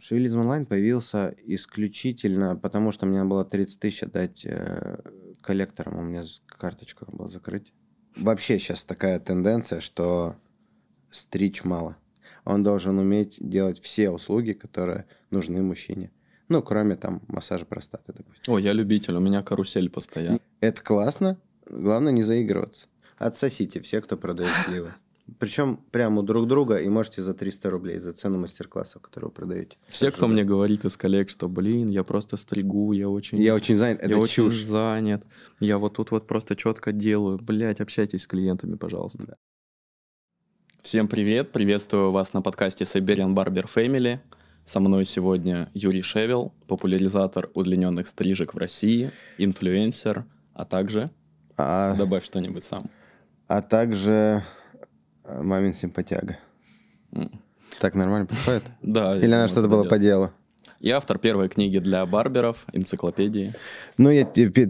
Шевелизм онлайн появился исключительно потому, что мне надо было 30 тысяч отдать коллекторам, у меня карточку надо было закрыть. Вообще сейчас такая тенденция, что стричь мало. Он должен уметь делать все услуги, которые нужны мужчине. Ну, кроме там массажа простаты, допустим. О, я любитель, у меня карусель постоянно. Это классно, главное не заигрываться. Отсосите все, кто продает сливы. Причем прямо у друг друга, и можете за 300 рублей, за цену мастер-класса, который вы продаете. Все, кто мне говорит из коллег, что, блин, я просто стригу, я очень занят, это чушь. Очень занят, я вот тут вот просто четко делаю. Блядь, общайтесь с клиентами, пожалуйста. Да. Всем привет, приветствую вас на подкасте Siberian Barber Family. Со мной сегодня Юрий Шевел, популяризатор удлиненных стрижек в России, инфлюенсер, а также... Добавь что-нибудь сам. А также... Мамин Симпатяга. Так нормально подходит? Да. Или она что-то было по делу? Я автор первой книги для барберов, энциклопедии. Ну,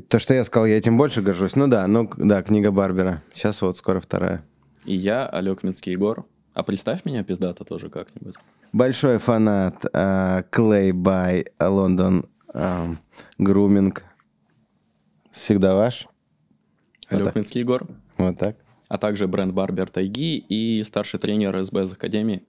то, что я сказал, я этим больше горжусь. Ну да, книга барбера. Сейчас вот скоро вторая. И я, Алекминский Егор. А представь меня, пиздата, тоже как-нибудь. Большой фанат Клей Бай, Лондон Груминг. Всегда ваш. Алекминский Егор. Вот так. А также бренд-барбер Тайги и старший тренер СБС академии.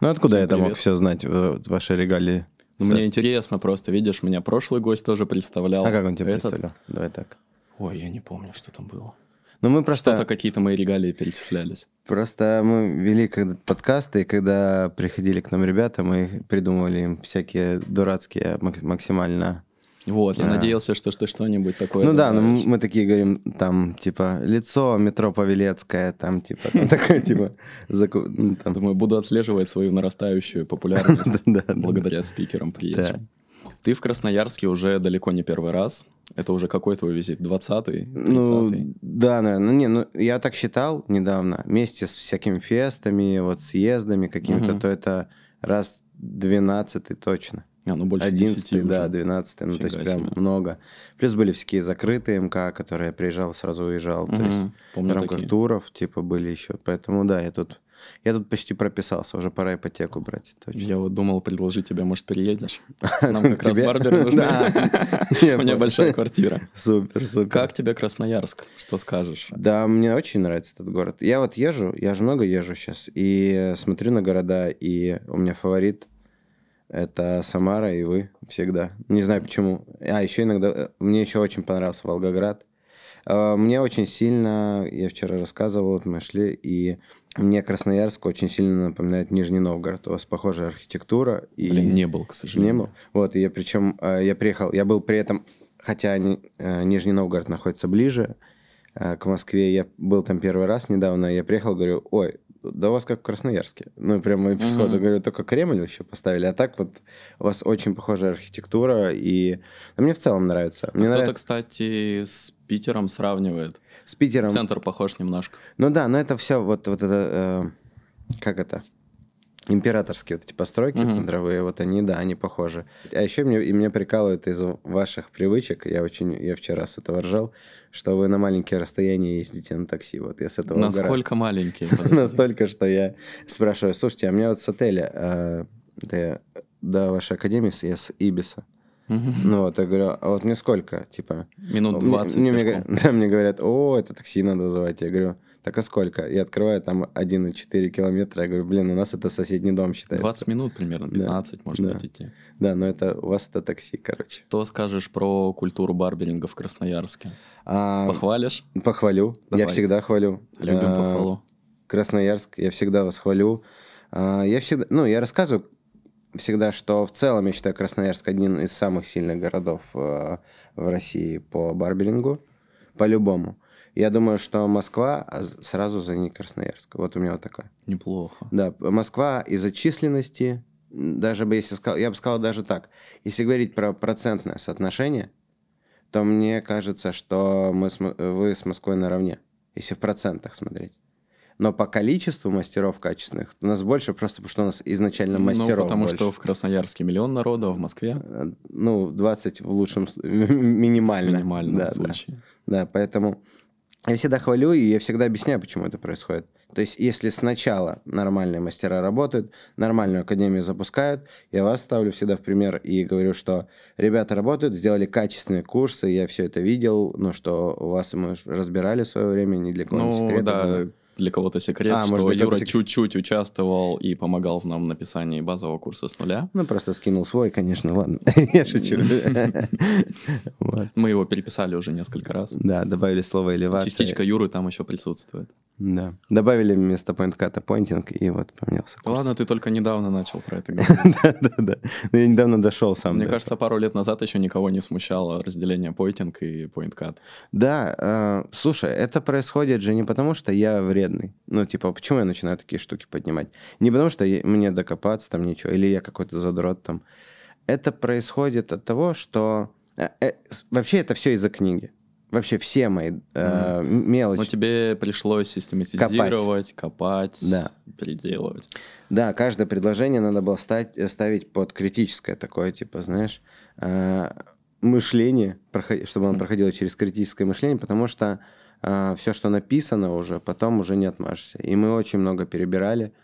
Ну откуда я мог все знать в вашей регалии? Ну, мне интересно просто, видишь, меня прошлый гость тоже представлял. А как он тебя представлял? Давай так. Ой, я не помню, что там было. Ну мы просто... Что-то какие-то мои регалии перечислялись. Просто мы вели когда-то подкасты, и когда приходили к нам ребята, мы придумывали им всякие дурацкие максимально... Вот, я надеялся, что что-нибудь такое. Ну да, мы такие говорим, там, типа, лицо метро Павелецкое, там, типа, такое, типа... Думаю, буду отслеживать свою нарастающую популярность благодаря спикерам приезжим. Ты в Красноярске уже далеко не первый раз. Это уже какой твой визит? 20-й? 30-й? Ну, да, наверное. Я так считал недавно. Вместе с всякими фестами, вот съездами какими-то, то это раз 12-й точно. Ну, больше 11-й, да, 12-й, ну, то есть прям много. Плюс были всякие закрытые МК, которые я приезжал, сразу уезжал, то есть в рамках туров, типа, были еще. Поэтому, да, я тут почти прописался, уже пора ипотеку брать, точно. Я вот думал предложить тебе, может, переедешь? Нам как раз барберы нужны. У меня большая квартира. Супер, супер. Как тебе Красноярск? Что скажешь? Да, мне очень нравится этот город. Я вот езжу, я же много езжу сейчас, и смотрю на города, и у меня фаворит. Это Самара и вы всегда. Не знаю почему. А еще иногда... Мне еще очень понравился Волгоград. Мне очень сильно... Я вчера рассказывал, вот мы шли, и мне Красноярск очень сильно напоминает Нижний Новгород. У вас похожая архитектура. И... Блин, не был, к сожалению. Не был. Вот, и я причем... Я приехал... Я был при этом... Хотя Нижний Новгород находится ближе к Москве. Я был там первый раз недавно. Я приехал, говорю, ой... Да у вас как в Красноярске. Ну, прямо и сходу говорю, только Кремль еще поставили. А так вот у вас очень похожая архитектура. И мне в целом нравится. Кто-то, кстати, с Питером сравнивает. С Питером. Центр похож немножко. Ну да, но это все вот это... Как это? Императорские вот эти постройки центровые. Вот они, да, они похожи. А еще меня прикалывает из ваших привычек. Я вчера с этого ржал, что вы на маленькие расстояния ездите на такси. Вот я с этого угораю. Насколько маленькие? Настолько, что я спрашиваю, слушайте, а мне вот с отеля до вашей академии я с Ибиса. Ну вот, я говорю, а вот мне сколько? Типа... Минут 20 пешком. Да, мне говорят, о, это такси надо вызывать. Я говорю... Так а сколько? Я открываю там 1,4 километра. Я говорю, блин, у нас это соседний дом считается. 20 минут примерно, 15, да, может быть, идти. Да, но это у вас это такси, короче. Что скажешь про культуру барберинга в Красноярске? Похвалишь? Похвалю. Давай. Я всегда хвалю. Любим похвалу. Красноярск, я всегда вас хвалю. Я рассказываю всегда, что в целом, я считаю, Красноярск один из самых сильных городов в России по барберингу. По-любому. Я думаю, что Москва сразу за ней Красноярск. Вот у меня вот такая. Неплохо. Да, Москва из-за численности, даже бы если сказал, я бы сказал даже так, если говорить про процентное соотношение, то мне кажется, что вы с Москвой наравне, если в процентах смотреть. Но по количеству мастеров качественных у нас больше, просто потому что у нас изначально мастеров больше. Что в Красноярске миллион народа, а в Москве? 20 в лучшем случае, минимально. Минимальном случае. Да, поэтому... Я всегда хвалю, и я всегда объясняю, почему это происходит. То есть, если сначала нормальные мастера работают, нормальную академию запускают, я вас ставлю всегда в пример и говорю, что ребята работают, сделали качественные курсы, я все это видел, ну, что вас мы разбирали в свое время, не для кого-то секрета. Да. Но... Для кого-то секрет, что Юра чуть-чуть участвовал и помогал нам в написании базового курса с нуля. Ну, просто скинул свой, конечно, ладно, я шучу. Мы его переписали уже несколько раз. Да, добавили слово элевация. Частичка Юры там еще присутствует. Да, добавили вместо поинтката поинтинг, и вот поменялся курс. Ладно, ты только недавно начал про это говорить. Да-да-да, но я недавно дошел сам. Мне кажется, пару лет назад еще никого не смущало разделение поинтинг и поинткат. Да, слушай, это происходит же не потому, что я вред. Ну, типа, почему я начинаю такие штуки поднимать? Не потому, что мне докопаться там ничего, или я какой-то задрот там. Это происходит от того, что... Вообще это все из-за книги. Вообще все мои мелочи. Но тебе пришлось систематизировать, копать, да. Переделывать. Да, каждое предложение надо было ставить под критическое такое, типа, знаешь, мышление, чтобы оно проходило через критическое мышление, потому что все, что написано уже, потом уже не отмажешься. И мы очень много перебирали,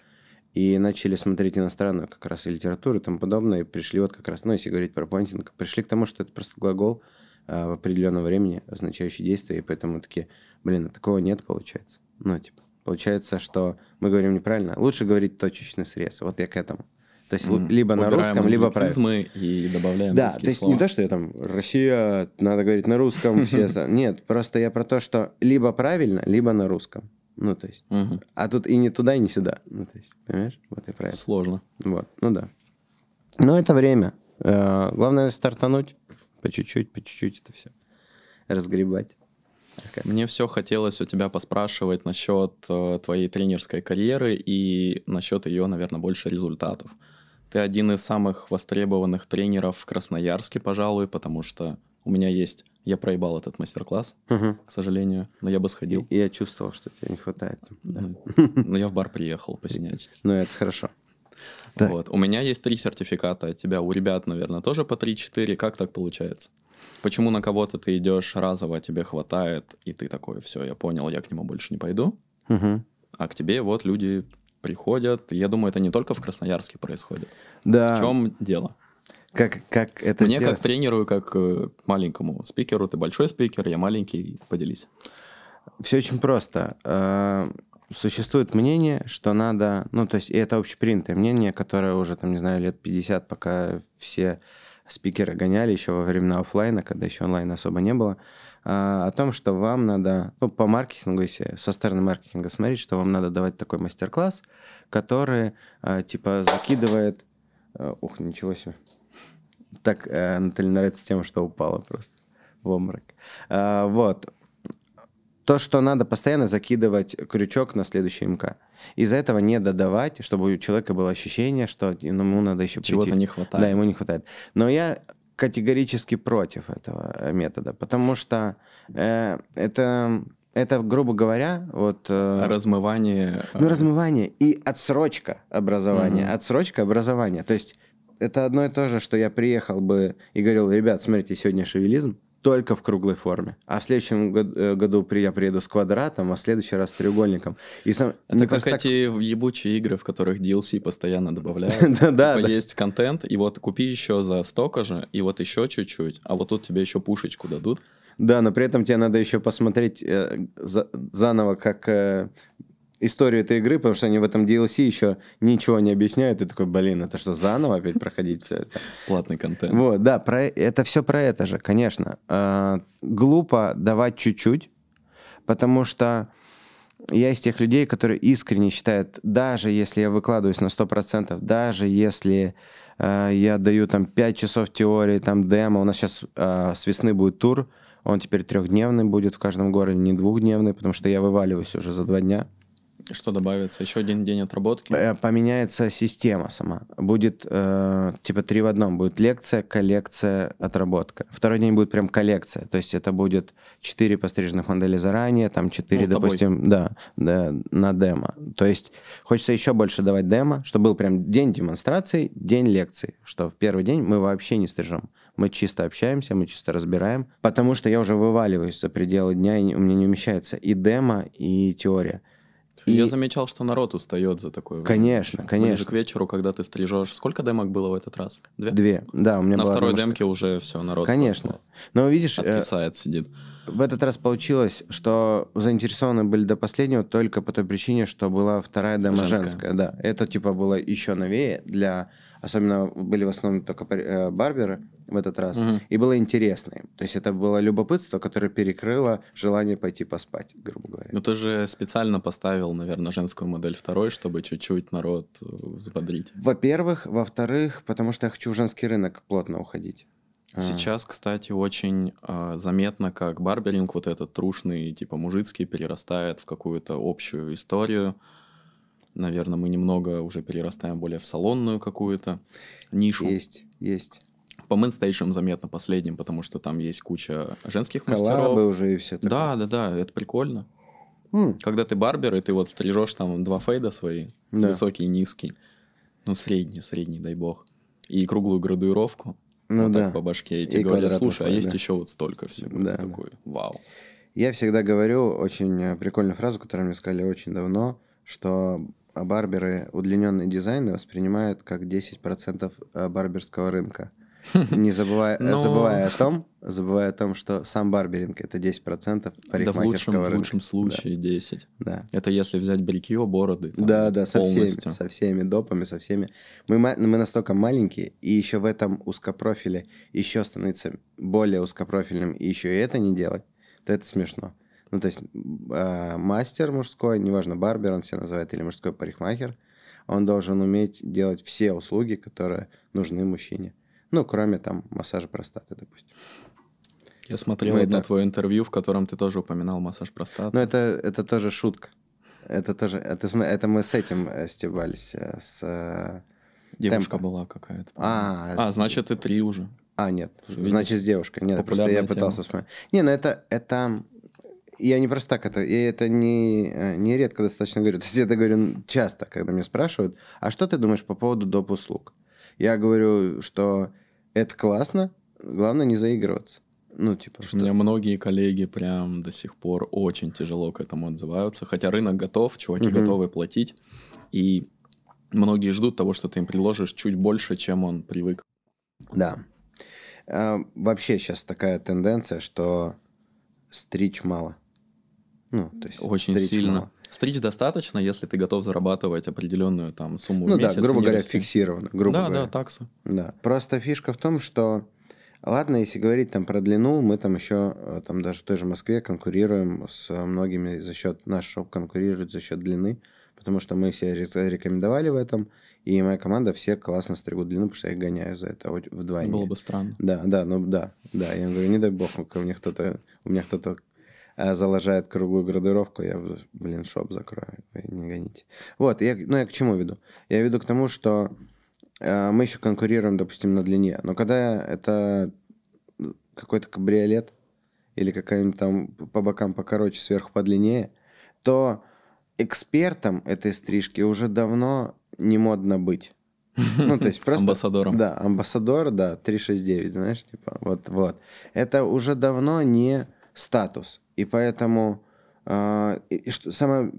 и начали смотреть иностранную как раз и литературу и тому подобное, и пришли вот как раз, ну, если говорить про поинтинг, пришли к тому, что это просто глагол в определенном времени, означающий действие, и поэтому такие, блин, такого нет, получается. Ну, типа, получается, что мы говорим неправильно. Лучше говорить точечный срез, вот я к этому. То есть либо на русском, либо правильно. И добавляем да, то есть слова. Не то, что я там «Россия», надо говорить на русском. Все... Нет, просто я про то, что либо правильно, либо на русском. Ну, то есть. А тут и не туда, и не сюда. Ну, то есть, понимаешь? Вот и правильно. Сложно. Вот, ну да. Но это время. Главное стартануть. По чуть-чуть это все. Разгребать. Мне все хотелось у тебя поспрашивать насчет твоей тренерской карьеры и насчет ее, наверное, больше результатов. Ты один из самых востребованных тренеров в Красноярске, пожалуй, потому что у меня есть... Я проебал этот мастер-класс, к сожалению, но я бы сходил. И я чувствовал, что тебе не хватает. Да. Но я в бар приехал посинячить. Ну, это хорошо. Вот. У меня есть 3 сертификата от тебя. У ребят, наверное, тоже по 3-4. Как так получается? Почему на кого-то ты идешь разово, тебе хватает, и ты такой, все, я понял, я к нему больше не пойду. А к тебе вот люди... приходят. Я думаю, это не только в Красноярске происходит. Да. В чем дело? Как это мне сделать? Как тренеру, как маленькому спикеру. Ты большой спикер, я маленький. Поделись. Все очень просто. Существует мнение, что надо... Ну, то есть, это общепринятое мнение, которое уже, там, не знаю, лет 50, пока все спикеры гоняли еще во времена офлайна, когда еще онлайна особо не было, о том, что вам надо, ну, по маркетингу, если со стороны маркетинга смотреть, что вам надо давать такой мастер-класс, который, типа, закидывает... Ух, ничего себе. Так, Наталья нравится тем, что упала просто в обморок. Вот. То, что надо постоянно закидывать крючок на следующий МК. Из-за этого не додавать, чтобы у человека было ощущение, что ему надо еще прийти. Чего-то не хватает. Да, ему не хватает. Но я... категорически против этого метода, потому что это, грубо говоря, вот... размывание... Ну, размывание и отсрочка образования. Отсрочка образования. То есть это одно и то же, что я приехал бы и говорил, ребят, смотрите, сегодня шевелизм, только в круглой форме. А в следующем году я приеду с квадратом, а в следующий раз с треугольником. И сам... Это как эти ебучие игры, в которых DLC постоянно добавляют. Да-да. Есть контент, и вот купи еще за столько же, и вот еще чуть-чуть, а вот тут тебе еще пушечку дадут. Да, но при этом тебе надо еще посмотреть заново, как... историю этой игры, потому что они в этом DLC еще ничего не объясняют. И такой, блин, это что, заново опять проходить все это? Платный контент. Вот, да, это все про это же, конечно. Глупо давать чуть-чуть, потому что я из тех людей, которые искренне считают, даже если я выкладываюсь на 100%, даже если я даю там 5 часов теории, там демо, у нас сейчас с весны будет тур, он теперь 3-дневный будет в каждом городе, не 2-дневный, потому что я вываливаюсь уже за 2 дня. Что добавится? Еще один день отработки? Поменяется система сама. Будет типа 3 в одном. Будет лекция, коллекция, отработка. Второй день будет прям коллекция. То есть это будет 4 постриженных модели заранее, там 4, ну, допустим, да, на демо. То есть хочется еще больше давать демо, чтобы был прям день демонстрации, день лекций. Что в первый день мы вообще не стрижем. Мы чисто общаемся, мы чисто разбираем. Потому что я уже вываливаюсь за пределы дня, и у меня не умещается и демо, и теория. И... Я замечал, что народ устает за такое. Конечно, конечно. Ближе к вечеру, когда ты стрижешь. Сколько демок было в этот раз? Две. Да, у меня на была, второй может... демке уже все, народ. Конечно. Пошел. Но видишь... Отрицает, сидит. В этот раз получилось, что заинтересованы были до последнего только по той причине, что была вторая дема женская. Да. Это типа было еще новее для... Особенно были в основном только барберы в этот раз. Угу. И было интересно. То есть это было любопытство, которое перекрыло желание пойти поспать, грубо говоря. Ну ты же специально поставил, наверное, женскую модель второй, чтобы чуть-чуть народ взбодрить. Во-первых. Во-вторых, потому что я хочу в женский рынок плотно уходить. Сейчас, кстати, очень заметно, как барберинг вот этот трушный, типа мужицкий, перерастает в какую-то общую историю. Наверное, мы немного уже перерастаем более в салонную какую-то нишу. Есть, есть. По Main Station заметно последним, потому что там есть куча женских мастеров. Коллабы уже и все такое. Да, да, да, это прикольно. Когда ты барбер, и ты вот стрижешь там два фейда свои, да. Высокий и низкий, ну средний, дай бог, и круглую градуировку. Ну вот да. Так по башке. И тебе говорят, слушай, а есть да. еще вот столько всего. Да, ты такой, вау. Я всегда говорю очень прикольную фразу, которую мне сказали очень давно, что барберы удлиненные дизайны воспринимают как 10% барберского рынка. Не забывая о том, что сам барберинг — это 10% парикмахерского рынка. В лучшем случае 10. Это если взять бритье, бороды. Да, со всеми допами, со всеми. Мы настолько маленькие, и еще в этом узкопрофиле еще становится более узкопрофильным, и еще и это не делать, то это смешно. Ну, то есть мастер мужской, неважно, барбер он себя называет, или мужской парикмахер, он должен уметь делать все услуги, которые нужны мужчине. Ну, кроме там массажа простаты, допустим. Я смотрел на твое интервью, в котором ты тоже упоминал массаж простаты. Ну, это тоже шутка. Это тоже... Это мы с этим стебались, с... Девушка темпа. Была какая-то. Значит, и три уже. Нет. Видишь? Значит, с девушкой. Нет, просто я пытался... Тема. Не, ну это... Я не просто так это... Я это не редко достаточно говорю. То есть я это говорю часто, когда меня спрашивают, а что ты думаешь по поводу доп. Услуг? Я говорю, что... Это классно, главное не заигрываться. Ну, типа, что... У меня многие коллеги прям до сих пор очень тяжело к этому отзываются, хотя рынок готов, чуваки готовы платить, и многие ждут того, что ты им предложишь чуть больше, чем он привык. Да. Вообще сейчас такая тенденция, что стричь мало. Ну, то есть очень сильно. Мало. Стричь достаточно, если ты готов зарабатывать определенную там сумму в месяц. Ну да, грубо говоря, фиксированно. Да, таксу. Да. Просто фишка в том, что, ладно, если говорить там про длину, мы там еще там даже в той же Москве конкурируем с многими за счет, наш шоп конкурирует за счет длины, потому что мы все рекомендовали в этом, и моя команда все классно стригут длину, потому что я их гоняю за это вдвойне. Было бы странно. Да. Я говорю, не дай бог, у меня кто-то заложает круглую градуировку, я, шоп закрою, не гоните. Я к чему веду? Я веду к тому, что мы еще конкурируем, допустим, на длине, но когда это какой-то кабриолет или какая-нибудь там по бокам покороче, сверху подлиннее, то экспертом этой стрижки уже давно не модно быть. Ну, то есть просто... Амбассадором. Да, амбассадор, да, 369, знаешь, типа, вот. Это уже давно не статус. И поэтому самое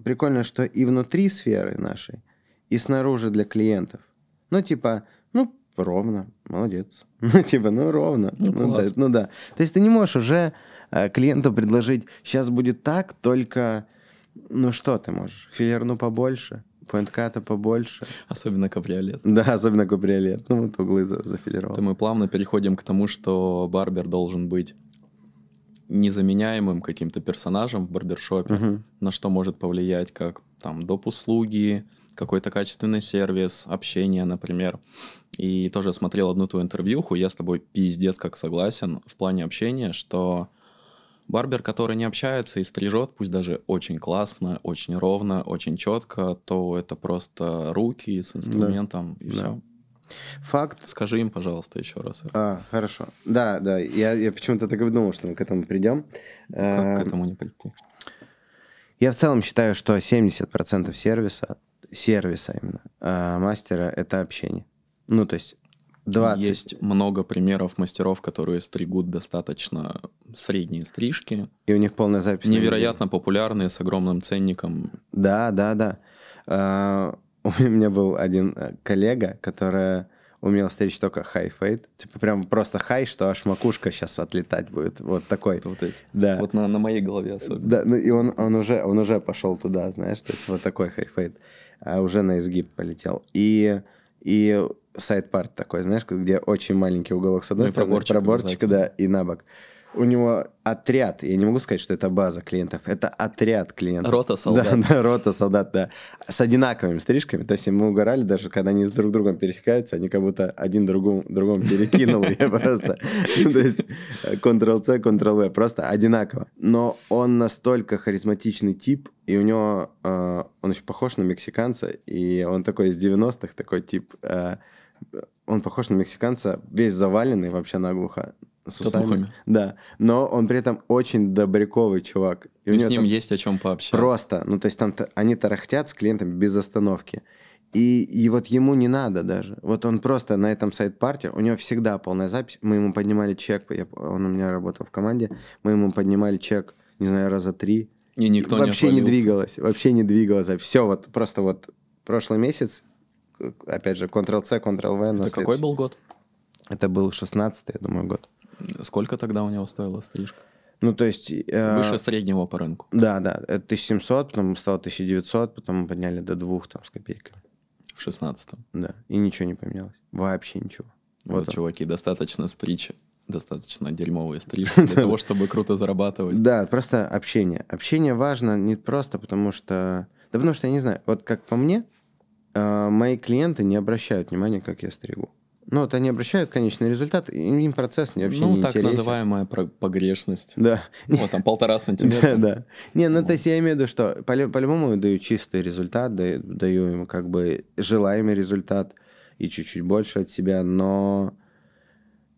прикольное, что и внутри сферы нашей, и снаружи для клиентов. Ровно, молодец. Ровно. Ну да. То есть ты не можешь уже клиенту предложить, сейчас будет так, только, что ты можешь? Филерну побольше, поинтката побольше. Особенно кабриолет. Да, особенно кабриолет. Углы зафилировал. Мы плавно переходим к тому, что барбер должен быть незаменяемым каким-то персонажем в барбершопе, на что может повлиять как там доп. Услуги, какой-то качественный сервис, общение, например. И тоже смотрел одну твою интервьюху, я с тобой пиздец как согласен в плане общения, что барбер, который не общается и стрижет, пусть даже очень классно, очень ровно, очень четко, то это просто руки с инструментом и все. Факт. Скажи им, пожалуйста, еще раз. Хорошо. Да. Я почему-то так и думал, что мы к этому придем. Как к этому не прийти? Я в целом считаю, что 70% сервиса именно, мастера, это общение. Ну, то есть 20. Есть много примеров мастеров, которые стригут достаточно средние стрижки. И у них полная запись. Невероятно популярные, с огромным ценником. Да, да, да. У меня был один коллега, который умел стричь только хай-фейд. Типа прям просто хай, что аж макушка сейчас отлетать будет. Вот такой. Вот, эти. Да. Вот на моей голове особенно. Да, ну, и он уже пошел туда, знаешь. То есть вот такой хай-фейд. А уже на изгиб полетел. И сайд-парт такой, знаешь, где очень маленький уголок с одной стороны, проборчик, да, и на бок. У него отряд, я не могу сказать, что это база клиентов, это отряд клиентов. Рота солдат. Да, да, рота солдат, да. С одинаковыми стрижками, то есть мы угорали, даже когда они с друг другом пересекаются, они как будто один другому перекинул, я просто, то есть Ctrl-C, Ctrl-V, просто одинаково. Но он настолько харизматичный тип, и у него, он еще похож на мексиканца, и он такой из 90-х, такой тип, он похож на мексиканца, весь заваленный вообще наглухо. С усами. Да, но он при этом очень добряковый чувак. И с ним есть о чем пообщаться. Просто, ну то есть там они тарахтят с клиентами без остановки. И вот ему не надо даже. Вот он просто на этом сайт-парте, у него всегда полная запись. Мы ему поднимали чек, он у меня работал в команде, мы ему поднимали чек, не знаю, раза 3. И никто вообще не двигалось, вообще не двигалось. Все, вот просто вот прошлый месяц, опять же, Ctrl-C, Ctrl-V. Это какой был год? Это был 16-й, я думаю, год. Сколько тогда у него стоила стрижка? Ну, то есть... Выше среднего по рынку. Да, да. Это 1700, потом стало 1900, потом мы подняли до 2 там, с копейками. В 16-м. Да. И ничего не поменялось. Вообще ничего. Вот чуваки, достаточно стричь. Достаточно дерьмовые стрижки для того, чтобы круто зарабатывать. Да, просто общение. Общение важно не просто потому что... Да потому что, я не знаю, вот как по мне, мои клиенты не обращают внимания, как я стригу. Ну, вот они обращают конечный результат, им процесс вообще не интересен. Ну, так называемая погрешность. Да. Вот там 1,5 сантиметра. Да. Не, ну, то есть я имею в виду, что по-любому даю чистый результат, даю ему как бы желаемый результат и чуть-чуть больше от себя, но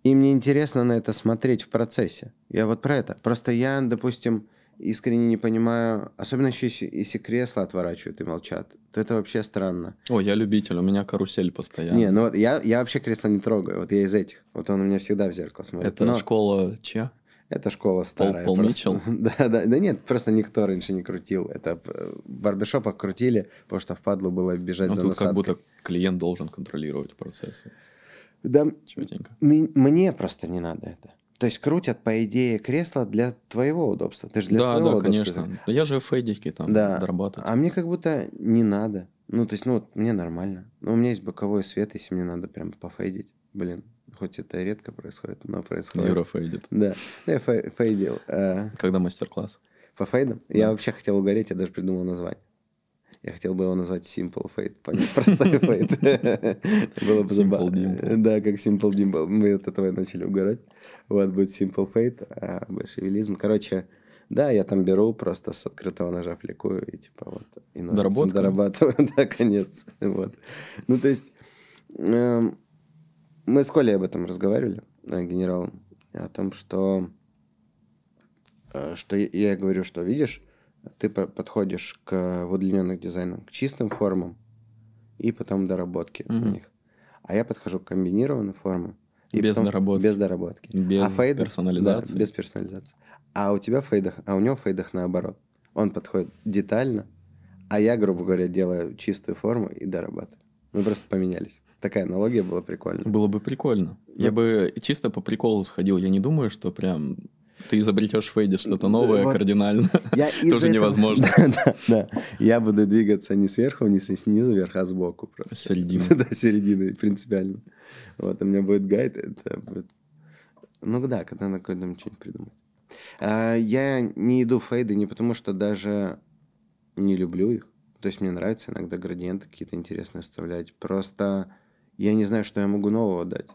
им не интересно на это смотреть в процессе. Я вот про это. Просто я, допустим, искренне не понимаю, особенно еще если кресла отворачивают и молчат, то это вообще странно. О, я любитель, у меня карусель постоянно. Не, ну вот я вообще кресла не трогаю, вот я из этих. Вот он у меня всегда в зеркало смотрит. Это школа че? Это школа старая. Пол Митчелл? Да нет, просто никто раньше не крутил. Это в барбершопах крутили, потому что впадлу было бежать за насадкой. Ну тут как будто клиент должен контролировать процесс. Да, мне просто не надо это. То есть крутят, по идее, кресло для твоего удобства. Ты же для своего удобства. Да, конечно. Да я же в фейдике там дорабатываю. А мне как будто не надо. Ну, то есть, ну, вот мне нормально. Но у меня есть боковой свет, если мне надо прям пофейдить. Блин, хоть это редко происходит, но происходит. Юра фейдит. Да, я фейдил. Когда мастер-класс? По фейдам? Да. Я вообще хотел угореть, я даже придумал название. Я хотел бы его назвать Simple Fade, простой фейд. Было бы забавно. Да, как Simple Dimple. Мы от этого начали угорать. Вот будет Simple Fade, а большевилизм. Короче, да, я там беру, просто с открытого ножа фликую и типа вот. Доработку? Дорабатываю, да, конец. Вот. Ну, то есть, мы с Колей об этом разговаривали, генералом, о том, что я говорю, что видишь, ты подходишь к удлиненным дизайнам, к чистым формам и потом доработке на них. А я подхожу к комбинированным формам. И без доработки. Без доработки. Без фейдах, персонализации. Да, без персонализации. А у тебя в фейдах, а у него в фейдах наоборот. Он подходит детально, а я, грубо говоря, делаю чистую форму и дорабатываю. Мы просто поменялись. Такая аналогия была прикольная. Было бы прикольно. Я бы чисто по приколу сходил. Я не думаю, что прям... Ты изобретешь в фейде что-то новое, вот. Кардинально. Тоже невозможно. Да. Я буду двигаться не сверху вниз, не снизу вверх, а сбоку просто. С середины. Да, с середины, принципиально. Вот, у меня будет гайд. Это будет... Ну да, когда на какой-то что-нибудь придумать. Я не иду в фейды не потому, что даже не люблю их. То есть мне нравится иногда градиенты какие-то интересные вставлять. Просто я не знаю, что я могу нового дать.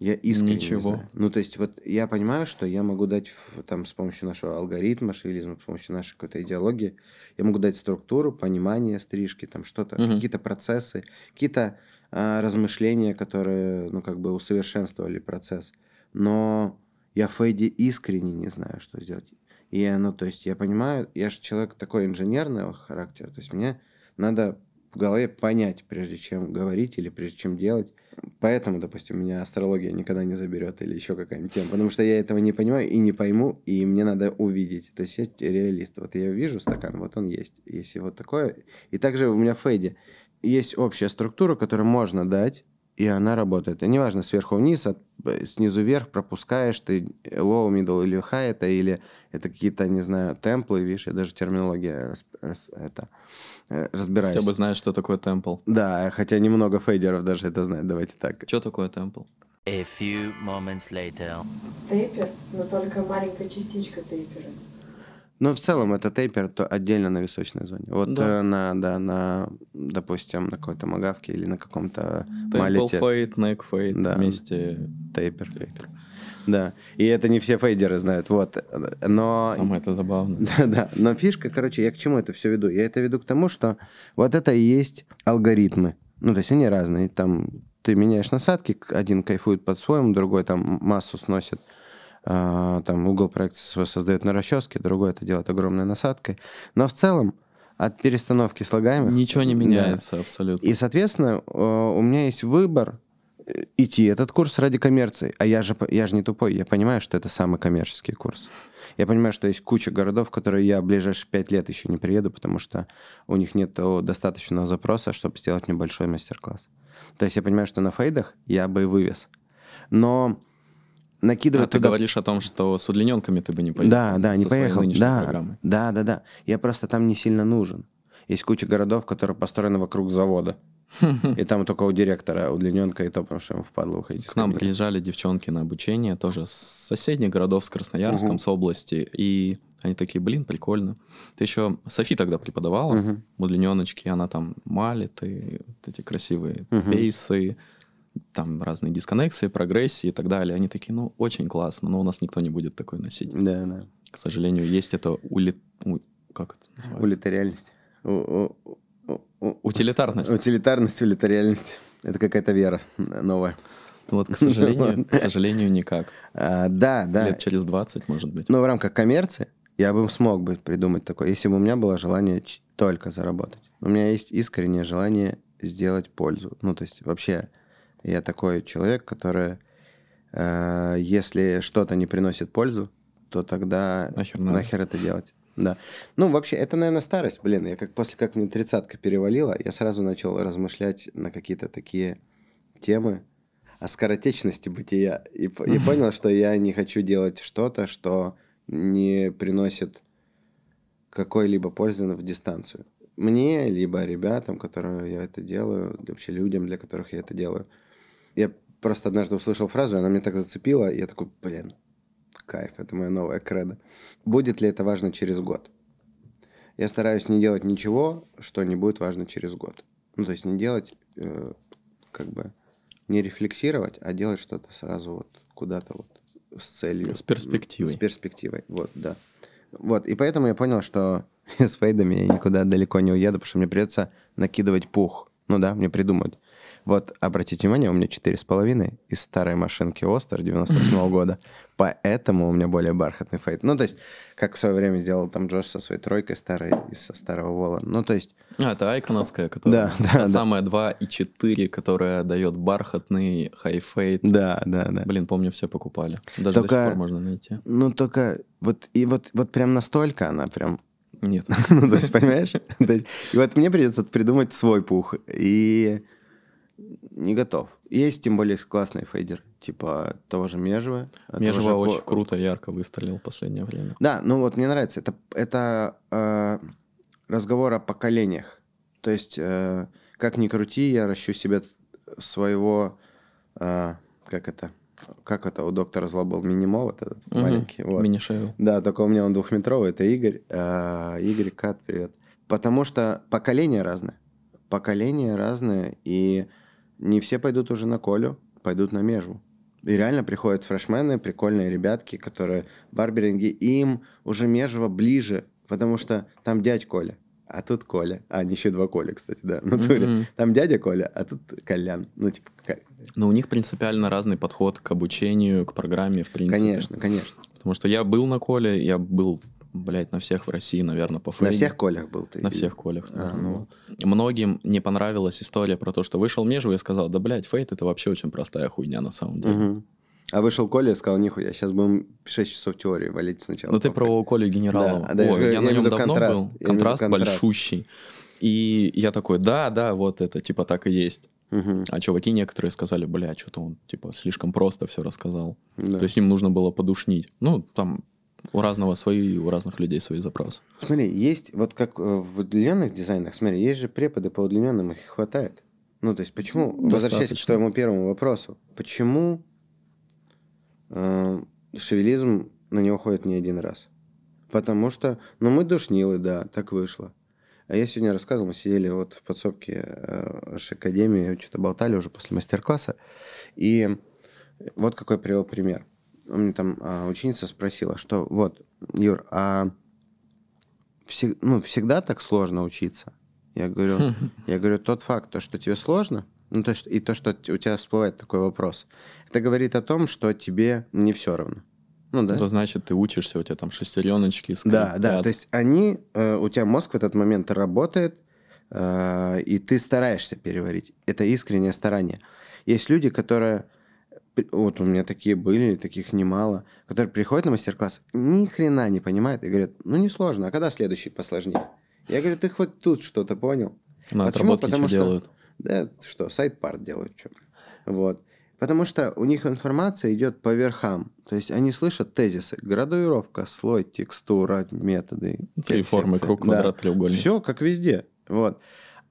Я искренне не знаю. Ну, то есть, вот я понимаю, что я могу дать там с помощью нашего алгоритма, шевелизма, с помощью нашей какой-то идеологии, я могу дать структуру, понимание стрижки, там что-то, какие-то процессы, какие-то размышления, которые, ну, как бы усовершенствовали процесс. Но я в фейде искренне не знаю, что сделать. И, ну, то есть, я понимаю, я же человек такой инженерного характера, то есть, мне надо в голове понять, прежде чем говорить или прежде чем делать. Поэтому, допустим, меня астрология никогда не заберет или еще какая-нибудь тема, потому что я этого не понимаю и не пойму, и мне надо увидеть. То есть я реалист. Вот я вижу стакан, вот он есть. Если вот такое... И также у меня в фейде есть общая структура, которую можно дать, и она работает. И неважно, сверху вниз, снизу вверх пропускаешь ты low, middle или high, это какие-то, не знаю, темплы, видишь, я даже терминология разбираюсь. Хотя бы знаешь, что такое темпл. Да, хотя немного фейдеров даже это знают, давайте так. Что такое темпл? A few moments later. Тейпер, но только маленькая частичка тейпера. Но в целом это тейпер то отдельно на височной зоне. Вот да. На, допустим, на какой-то магавке или на каком-то малите. Тейпл фейд, нэк фейд, да. Вместе тейпер фейд. Да, и это не все фейдеры знают, вот, но... Самое это забавно. Да, но фишка, короче, я к чему это все веду? Я это веду к тому, что вот это и есть алгоритмы. Ну, то есть они разные, там ты меняешь насадки, один кайфует по-своему, другой там массу сносит. Там угол проекции свой создает на расческе, другой это делает огромной насадкой. Но в целом от перестановки слагаемых... Ничего не меняется, да, абсолютно. И, соответственно, у меня есть выбор идти этот курс ради коммерции. А я же не тупой, я понимаю, что это самый коммерческий курс. Я понимаю, что есть куча городов, в которые я в ближайшие 5 лет еще не приеду, потому что у них нет достаточного запроса, чтобы сделать небольшой мастер-класс. То есть я понимаю, что на фейдах я бы и вывез. Но... накидывать туда... ты говоришь о том, что с удлиненками ты бы не поехал. Да, не поехал. Да. Я просто там не сильно нужен. Есть куча городов, которые построены вокруг завода. И там только у директора удлиненка, и то, потому что ему впадло уходить. К нам приезжали девчонки на обучение, тоже с соседних городов, с Красноярском, с области. И они такие, блин, прикольно. Ты еще... Софи тогда преподавала удлиненочки, она там малит, и вот эти красивые бейсы, там разные дисконнекции, прогрессии и так далее. Они такие, ну, очень классно, но у нас никто не будет такой носить. Да. К сожалению, есть это... Как это называется? Улитариальность. Утилитарность. Утилитарность, улитариальность. Это какая-то вера новая. Вот, к сожалению, никак. Да. Лет через 20, может быть. Но в рамках коммерции я бы смог бы придумать такое, если бы у меня было желание только заработать. У меня есть искреннее желание сделать пользу. Ну, то есть вообще... Я такой человек, который, если что-то не приносит пользу, то тогда нахер это делать. Да. Ну, вообще, это, наверное, старость. Блин, я после как мне 30-ка перевалила, я сразу начал размышлять на какие-то такие темы о скоротечности бытия. И понял, что я не хочу делать что-то, что не приносит какой-либо пользы в дистанцию. Мне, либо ребятам, которые я это делаю, вообще людям, для которых я это делаю. Я просто однажды услышал фразу, она меня так зацепила, и я такой, блин, кайф, это моя новая кредо. Будет ли это важно через год? Я стараюсь не делать ничего, что не будет важно через год. Ну, то есть не делать, не рефлексировать, а делать что-то сразу вот куда-то вот с целью. С перспективой. С перспективой, вот, да. Вот, и поэтому я понял, что с фейдами я никуда далеко не уеду, потому что мне придется накидывать пух. Ну да, мне придумают. Вот, обратите внимание, у меня 4,5 из старой машинки Остер 98-го года. Поэтому у меня более бархатный фейд. Ну, то есть, как в свое время сделал там Джош со своей тройкой старой из со старого Вола. Ну, то есть... это айконовская, которая... Да. Самая 2,4, которая дает бархатный хай-фейд. Да. Блин, помню, все покупали. Даже до сих пор можно найти. Ну, только... Вот прям настолько она прям... Нет. Ну, то есть, понимаешь? И вот мне придется придумать свой пух. И... не готов. Есть, тем более, классный фейдер, типа того же Межева. Межева очень круто, ярко выстрелил в последнее время. Да, ну вот мне нравится. Это разговор о поколениях. То есть, как ни крути, я ращу себе своего... Как это у доктора зла был мини-мов, вот этот маленький. Вот. Мини-шевел. Да, только у меня он двухметровый, это Игорь. Игорь, Кат, привет. Потому что поколения разные. И не все пойдут уже на Колю, пойдут на Межву. И реально приходят фрешмены, прикольные ребятки, которые барберинги, им уже Межва ближе, потому что там дядь Коля, а тут Коля. Еще два Коля, кстати, да, в натуре. Там дядя Коля, а тут Колян. Ну, типа... Но у них принципиально разный подход к обучению, к программе, в принципе. Конечно. Потому что я был на Коле, я был блядь, на всех в России, наверное, по фейне. На всех колях был ты? На всех колях. Ну, многим не понравилась история про то, что вышел Межева и сказал, да, блядь, фейт это вообще очень простая хуйня на самом деле. А вышел Коля и сказал, нихуя, сейчас будем 6 часов теории валить сначала. Ну ты про Колю Генералова. Да, я на нем давно был. Контраст большущий. И я такой, да, вот это типа так и есть. А чуваки некоторые сказали, бля, что-то он типа слишком просто все рассказал. Да. То есть им нужно было подушнить. Ну, там у разного свои, у разных людей свои запросы. Смотри, есть, вот как в удлиненных дизайнах, смотри, есть же преподы по удлиненным, их хватает. Ну, то есть почему, возвращаясь к твоему первому вопросу, почему шевелизм на него ходит не один раз? Потому что, ну, мы душнилы, да, так вышло. А я сегодня рассказывал, мы сидели вот в подсобке академии, что-то болтали уже после мастер-класса. И вот какой привел пример. У меня там ученица спросила, что вот, Юр, а всегда так сложно учиться? Я говорю, тот факт, то, что тебе сложно, ну, то, что, и то, что у тебя всплывает такой вопрос, это говорит о том, что тебе не все равно. Ну, да. Это значит, ты учишься, у тебя там шестереночки скрипят. Да, то есть они, у тебя мозг в этот момент работает, и ты стараешься переварить. Это искреннее старание. Есть люди, которые, вот у меня такие были, таких немало, которые приходят на мастер-класс, ни хрена не понимают и говорят, ну не сложно, а когда следующий посложнее? Я говорю, ты хоть тут что-то понял? Ну, почему? Потому что делают. Да, что, сайт-парт делают, что? Вот. Потому что у них информация идет по верхам. То есть они слышат тезисы. Градуировка, слой, текстура, методы. Три формы, круг, квадрат, треугольник. Все как везде. Вот.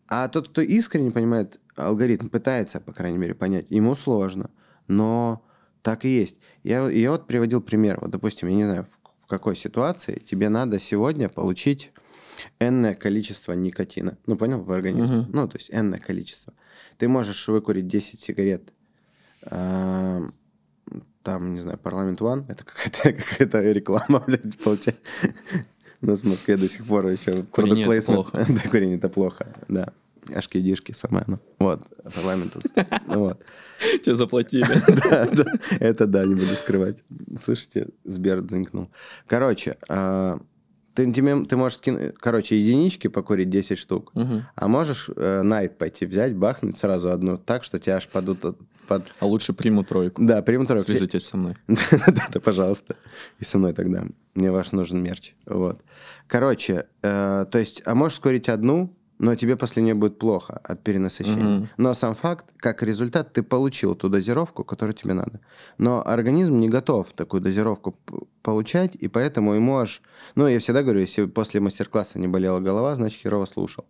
А тот, кто искренне понимает алгоритм, пытается, по крайней мере, понять, ему сложно. Но так и есть. Я вот приводил пример. Вот, допустим, я не знаю, в какой ситуации тебе надо сегодня получить энное количество никотина. Ну, понял? В организме. Ну, то есть энное количество. Ты можешь выкурить 10 сигарет там, не знаю, Парламент One, это какая-то реклама, блядь, получается. У нас в Москве до сих пор еще курение это плохо. Да, курение это плохо, да. Ашки-дишки самое, ну. Вот, Парламент вот. Тебе заплатили. Да, это да, не буду скрывать. Слышите, Сбер дзинкнул. Короче, ты можешь, короче, единички покурить 10 штук, а можешь найт пойти взять, бахнуть сразу одну так, что тебя аж падут... А лучше приму тройку. Да, приму тройку. Свяжитесь со мной. Да, пожалуйста. И со мной тогда. Мне ваш нужен мерч. Вот. Короче, то есть, а можешь скурить одну, но тебе после нее будет плохо от перенасыщения. Но сам факт, как результат, ты получил ту дозировку, которую тебе надо. Но организм не готов такую дозировку получать, и поэтому ему аж... Ну, я всегда говорю, если после мастер-класса не болела голова, значит, херово слушал.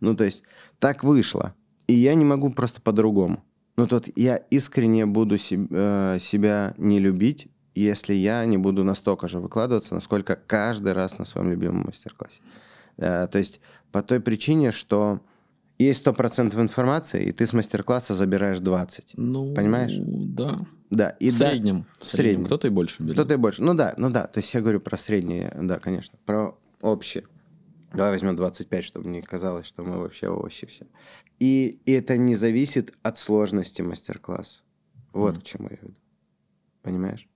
Ну, то есть, так вышло. И я не могу просто по-другому. Но тут я искренне буду себя не любить, если я не буду настолько же выкладываться, насколько каждый раз на своем любимом мастер-классе. То есть по той причине, что есть 100% информации, и ты с мастер-класса забираешь 20%. Ну, понимаешь? Да. И в среднем. Кто-то и больше берет. Ну да. То есть я говорю про среднее, да, конечно. Про общее. Давай возьмем 25, чтобы не казалось, что мы вообще овощи все. И это не зависит от сложности мастер-класса. Вот к чему я веду. Понимаешь?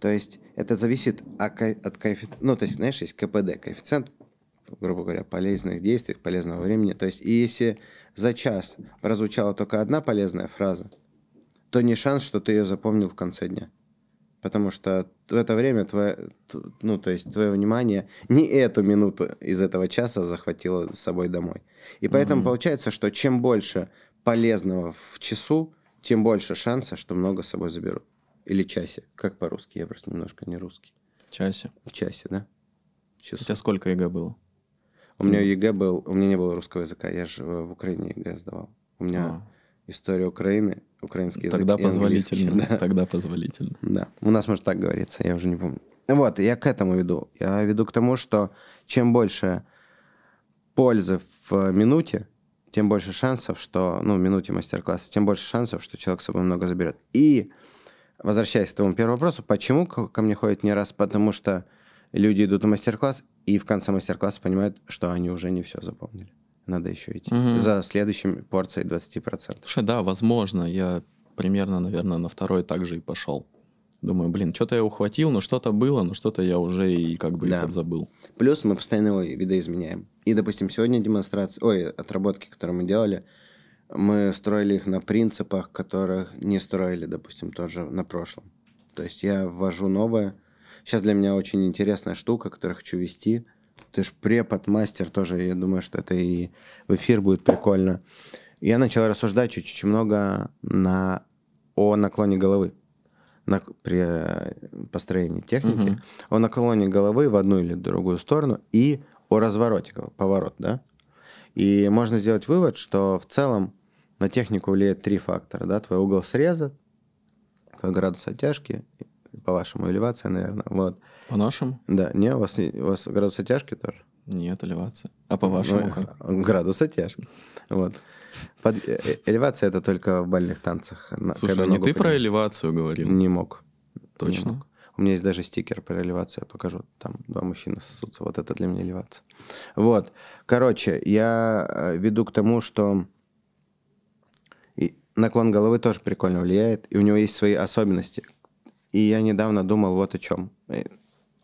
То есть это зависит от коэффициента. Ну, то есть, знаешь, есть КПД, коэффициент, грубо говоря, полезных действий, полезного времени. То есть и если за час прозвучала только одна полезная фраза, то не шанс, что ты ее запомнил в конце дня. Потому что в это время твое внимание не эту минуту из этого часа захватило с собой домой. И поэтому получается, что чем больше полезного в часу, тем больше шанса, что много с собой заберут. Или часе. Как по-русски? Я просто немножко не русский. В часе, да? В часу. У тебя сколько ЕГЭ было? У меня ЕГЭ был... У меня не было русского языка. Я же в Украине ЕГЭ сдавал. У меня... История Украины, украинский язык. Тогда позволительно. Да. Тогда позволительно. Да. У нас, может, так говорится, я уже не помню. Вот, я к этому веду. Я веду к тому, что чем больше пользы в минуте, тем больше шансов, что... Ну, в минуте мастер-класса, тем больше шансов, что человек с собой много заберет. И, возвращаясь к твоему первому вопросу, почему ко мне ходят не раз? Потому что люди идут на мастер-класс, и в конце мастер-класса понимают, что они уже не все запомнили. Надо еще идти за следующей порцией 20%. Слушай, да, возможно. Я примерно, наверное, на второй также и пошел. Думаю, блин, что-то я ухватил, но что-то было, но что-то я уже и как бы да. подзабыл. Плюс мы постоянно его видоизменяем. И, допустим, сегодня демонстрация, отработки, которые мы делали, мы строили их на принципах, которых не строили, допустим, тоже на прошлом. То есть я ввожу новое. Сейчас для меня очень интересная штука, которую хочу вести. Ты же препод, мастер тоже. Я думаю, что это и в эфир будет прикольно. Я начал рассуждать чуть-чуть много о наклоне головы. При построении техники. Угу. О наклоне головы в одну или другую сторону и о развороте, поворот, да? И можно сделать вывод, что в целом на технику влияет три фактора, да? Твой угол среза, твой градус оттяжки, по-вашему, элевация, наверное, вот. По-нашему? Да, не, у вас градус оттяжки тоже? Нет, элевация. А по-вашему как? Градус оттяжки, вот. Элевация — это только в бальных танцах. Слушай, а не ты про элевацию говорил? Не мог. Точно? Не мог. У меня есть даже стикер про элевацию, я покажу. Там два мужчины сосутся, вот это для меня элевация. Вот, короче, я веду к тому, что и наклон головы тоже прикольно влияет, и у него есть свои особенности. И я недавно думал вот о чем.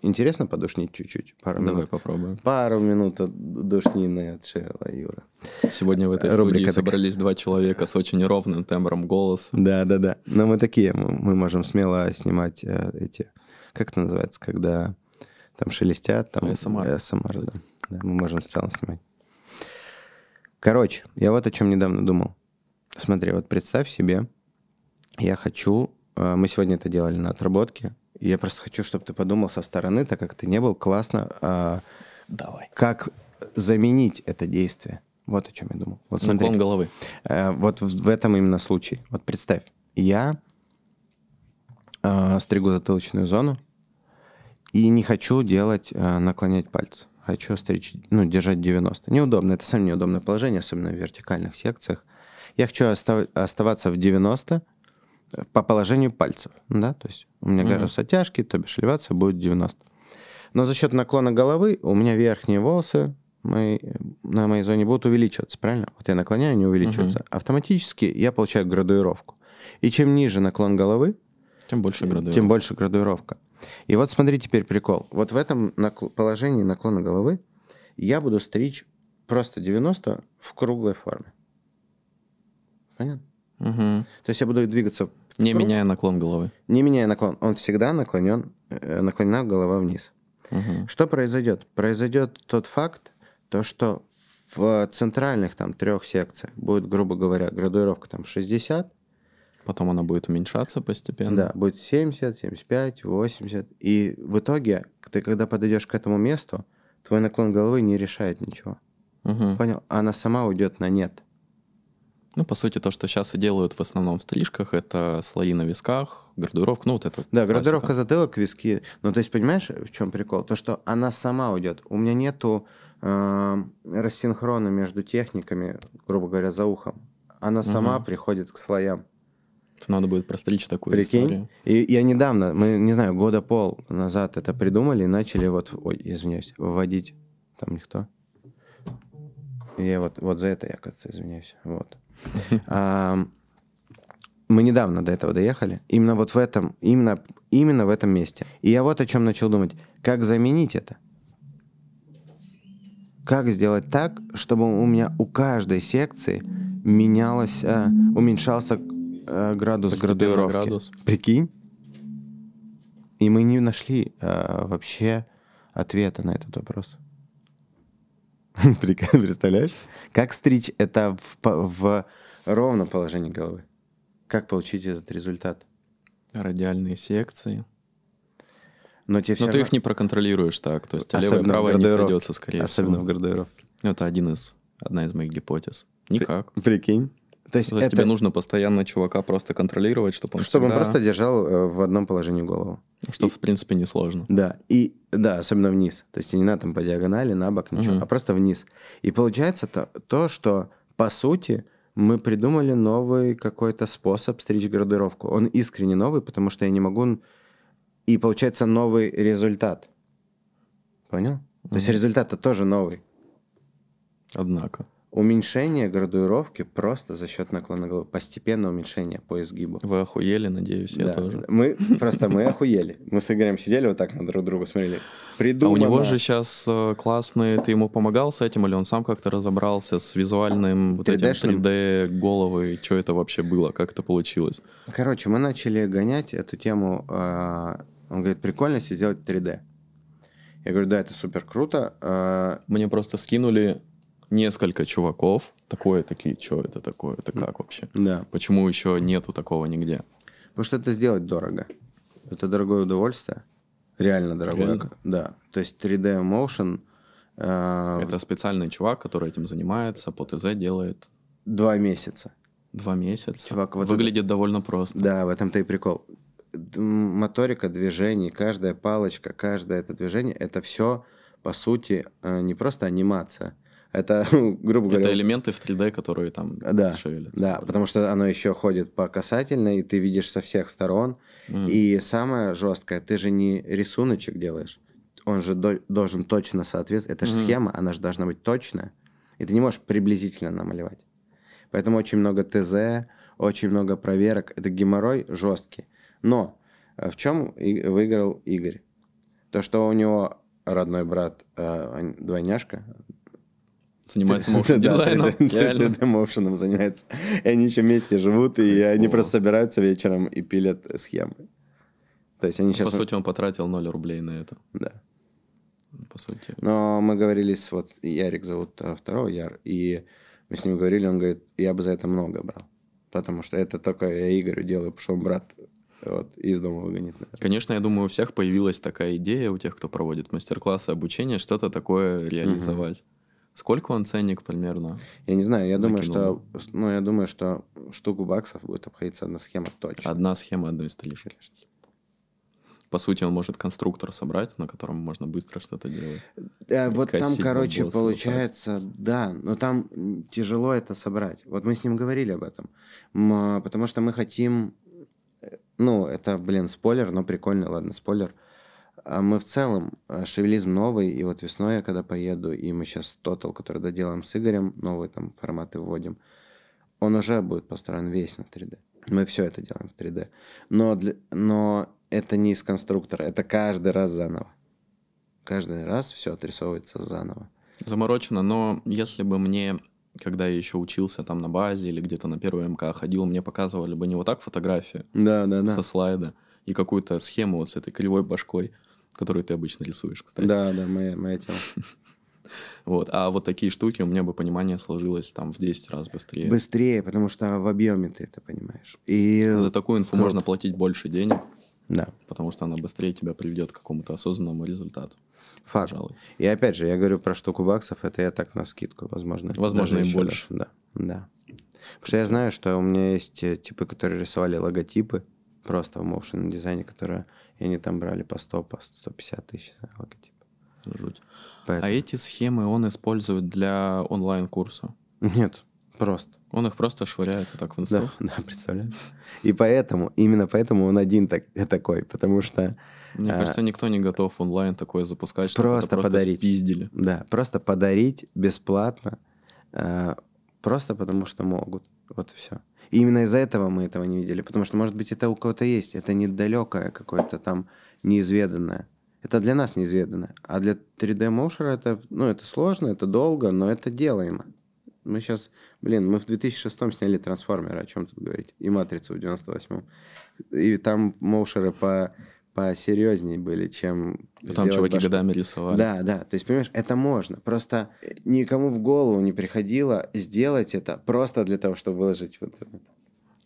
Интересно подушнить чуть-чуть? Давай попробуем. Пару минут душнины от Шевела, Юра. Сегодня в этой студии собрались два человека с очень ровным тембром голоса. Да-да-да. Но мы такие, мы можем смело снимать эти... Как это называется, когда там шелестят? Там... ASMR, да. Да, мы можем в целом снимать. Короче, я вот о чем недавно думал. Смотри, вот представь себе, я хочу... Мы сегодня это делали на отработке. Я просто хочу, чтобы ты подумал со стороны, так как ты не был, классно. Давай. Как заменить это действие? Вот о чем я думал. Вот смотри. Наклон головы. Вот в этом именно случае. Вот представь, я стригу затылочную зону и не хочу делать, наклонять пальцы. Хочу стричь, держать 90. Неудобно, это самое неудобное положение, особенно в вертикальных секциях. Я хочу оставаться в 90 по положению пальцев, да, то есть у меня градус оттяжки, то бишь элевация будет 90. Но за счет наклона головы у меня верхние волосы на моей зоне будут увеличиваться, правильно? Вот я наклоняю, они увеличиваются. Автоматически я получаю градуировку. И чем ниже наклон головы, тем больше градуировка. И вот смотри теперь прикол. Вот в этом положении наклона головы я буду стричь просто 90 в круглой форме. Понятно? Угу. То есть я буду двигаться... Не меняя наклон головы. Не меняя наклон. Он всегда наклонена голова вниз. Угу. Что произойдет? Произойдет тот факт, то, что в центральных там трех секциях будет, грубо говоря, градуировка там 60. Потом она будет уменьшаться постепенно. Да, будет 70, 75, 80. И в итоге, ты когда подойдешь к этому месту, твой наклон головы не решает ничего. Угу. Понял? Она сама уйдет на нет. Ну, по сути, то, что сейчас и делают в основном в стрижках, это слои на висках, градуировка, ну, вот это. Да, классика. Градуировка затылок, виски. Ну, то есть, понимаешь, в чем прикол? То, что она сама уйдет. У меня нету рассинхрона между техниками, грубо говоря, за ухом. Она сама приходит к слоям. Надо будет простричь такую историю. Прикинь? И я недавно, мы, не знаю, года пол назад это придумали и начали вводить. Там никто. Я вот за это я, кажется, извиняюсь. Вот. Мы недавно до этого доехали. Именно вот в этом, именно в этом месте. И я вот о чем начал думать. Как заменить это? Как сделать так, чтобы у меня у каждой секции уменьшался градус градуировки? Градус. Прикинь? И мы не нашли вообще ответа на этот вопрос. Представляешь? Как стричь это в ровном положении головы? Как получить этот результат? Радиальные секции. Но ты их не проконтролируешь так. То есть левое и правое не сойдется, скорее всего. Особенно в градуировке. Это одна из моих гипотез. Никак. Прикинь. То есть тебе нужно постоянно чувака просто контролировать, чтобы он просто держал в одном положении голову. Что, в принципе, несложно. Да, и да, особенно вниз. То есть не надо там по диагонали, на бок, ничего, а просто вниз. И получается то, что, по сути, мы придумали новый какой-то способ стричь градуировку. Он искренне новый, потому что я не могу... И получается новый результат. Понял? То есть результат-то тоже новый. Однако. Уменьшение градуировки просто за счет наклона головы. Постепенное уменьшение по изгибу. Вы охуели, надеюсь, я тоже. Мы охуели. Мы с Игорем сидели вот так, на друг друга смотрели. Придумано. А у него же сейчас классный... Ты ему помогал с этим, или он сам как-то разобрался с визуальным вот этим 3D головой? Что это вообще было? Как это получилось? Короче, мы начали гонять эту тему. Он говорит, прикольно, если сделать 3D. Я говорю, да, это супер круто. Мне просто скинули... Несколько чуваков, такие, что это такое, это как вообще? Да. Почему еще нету такого нигде? Потому что это сделать дорого. Это дорогое удовольствие. Реально дорогое. Реально? Да. То есть 3D Motion... Это специальный чувак, который этим занимается, по ТЗ делает... 2 месяца. 2 месяца? Чувак, вот выглядит это... довольно просто. Да, в этом-то и прикол. Моторика движений, каждая палочка, каждое это движение, это все, по сути, не просто анимация. Это, грубо говоря... Это элементы в 3D, которые там шевелятся. Да, потому что оно еще ходит по касательной, и ты видишь со всех сторон. И самое жесткое, ты же не рисуночек делаешь. Он же должен точно соответствовать. Это же схема, она же должна быть точная. И ты не можешь приблизительно намалевать. Поэтому очень много ТЗ, очень много проверок. Это геморрой жесткий. Но в чем выиграл Игорь? То, что у него родной брат двойняшка... Занимается моушн-дизайном. Да, моушеном занимается. И они еще вместе живут, и они просто собираются вечером и пилят схемы. То есть они сейчас... По сути, он потратил 0 рублей на это. Да. По сути. Но мы говорили с... Вот Ярик зовут, второго Яр, и мы с ним говорили, он говорит, я бы за это много брал. Потому что это только я Игорю делаю, потому что он брат из дома выгонит. Конечно, я думаю, у всех появилась такая идея, у тех, кто проводит мастер-классы, обучение, что-то такое реализовать. Сколько он ценник примерно? Я не знаю, я думаю, что, штуку баксов будет обходиться одна схема точно. Одна схема одной стрижки. По сути, он может конструктор собрать, на котором можно быстро что-то делать. Вот там, короче, получается, да, но там тяжело это собрать. Вот мы с ним говорили об этом, потому что мы хотим, это, спойлер, но прикольно, ладно, спойлер. Мы в целом, шевелизм новый, и вот весной я когда поеду, и мы сейчас тотал, который доделаем с Игорем, новые там форматы вводим, он уже будет построен весь на 3D. Мы все это делаем в 3D. Но это не из конструктора, это каждый раз заново. Каждый раз все отрисовывается заново. Заморочено, но если бы мне, когда я еще учился там на базе или где-то на первый МК ходил, мне показывали бы не вот так фотографию со слайда и какую-то схему вот с этой кривой башкой, которую ты обычно рисуешь, кстати. Да, моя тема. Вот. А вот такие штуки у меня бы понимание сложилось там в 10 раз быстрее. Быстрее, потому что в объеме ты это понимаешь. И... За такую инфу можно платить больше денег, потому что она быстрее тебя приведет к какому-то осознанному результату. Факт. Пожалуй. И опять же, я говорю про штуку баксов, это я так навскидку, возможно. Возможно, и больше. Да. Потому что я знаю, что у меня есть типы, которые рисовали логотипы, просто в моушен-дизайне, которые они там брали по 100, по 150 тысяч за логотип. Жуть. Поэтому. А эти схемы он использует для онлайн-курса? Нет, просто. Он их просто швыряет вот так в инсту? Да, представляешь? И поэтому, именно поэтому он один такой, потому что... Мне кажется, никто не готов онлайн такое запускать, чтобы просто подарить. Спиздили. Да, просто подарить бесплатно, просто потому что могут. Вот и все. И именно из-за этого мы этого не видели. Потому что, может быть, это у кого-то есть. Это недалекое какое-то там неизведанное. Это для нас неизведанное. А для 3D-моушера это, это сложно, это долго, но это делаемо. Мы сейчас, мы в 2006-м сняли «Трансформеры», о чем тут говорить. И «Матрицу» в 98-м. И там моушеры посерьезнее были, чем... Там чуваки годами рисовали. Да. То есть, понимаешь, это можно. Просто никому в голову не приходило сделать это просто для того, чтобы выложить вот это.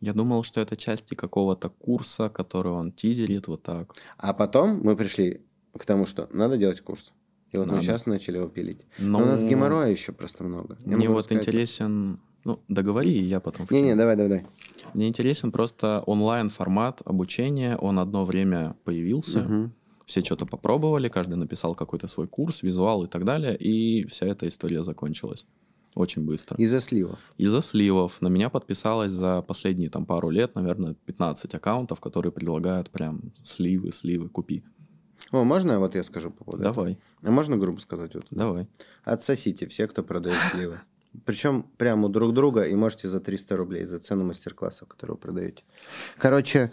Я думал, что это части какого-то курса, который он тизерит вот так. А потом мы пришли к тому, что надо делать курс. И вот мы сейчас начали его пилить. Но у нас геморроя еще просто много. Мне вот интересен... договори, и я потом... Не, давай. Мне интересен просто онлайн-формат обучения. Он одно время появился. Все что-то попробовали, каждый написал какой-то свой курс, визуал и так далее. И вся эта история закончилась очень быстро. Из-за сливов. На меня подписалось за последние там пару лет, наверное, 15 аккаунтов, которые предлагают прям сливы, купи. О, можно вот я скажу по поводу этого? Давай. А можно грубо сказать? Давай. Отсосите все, кто продает сливы. Причем прямо друг друга, и можете за 300 рублей, за цену мастер-класса, который вы продаете. Короче...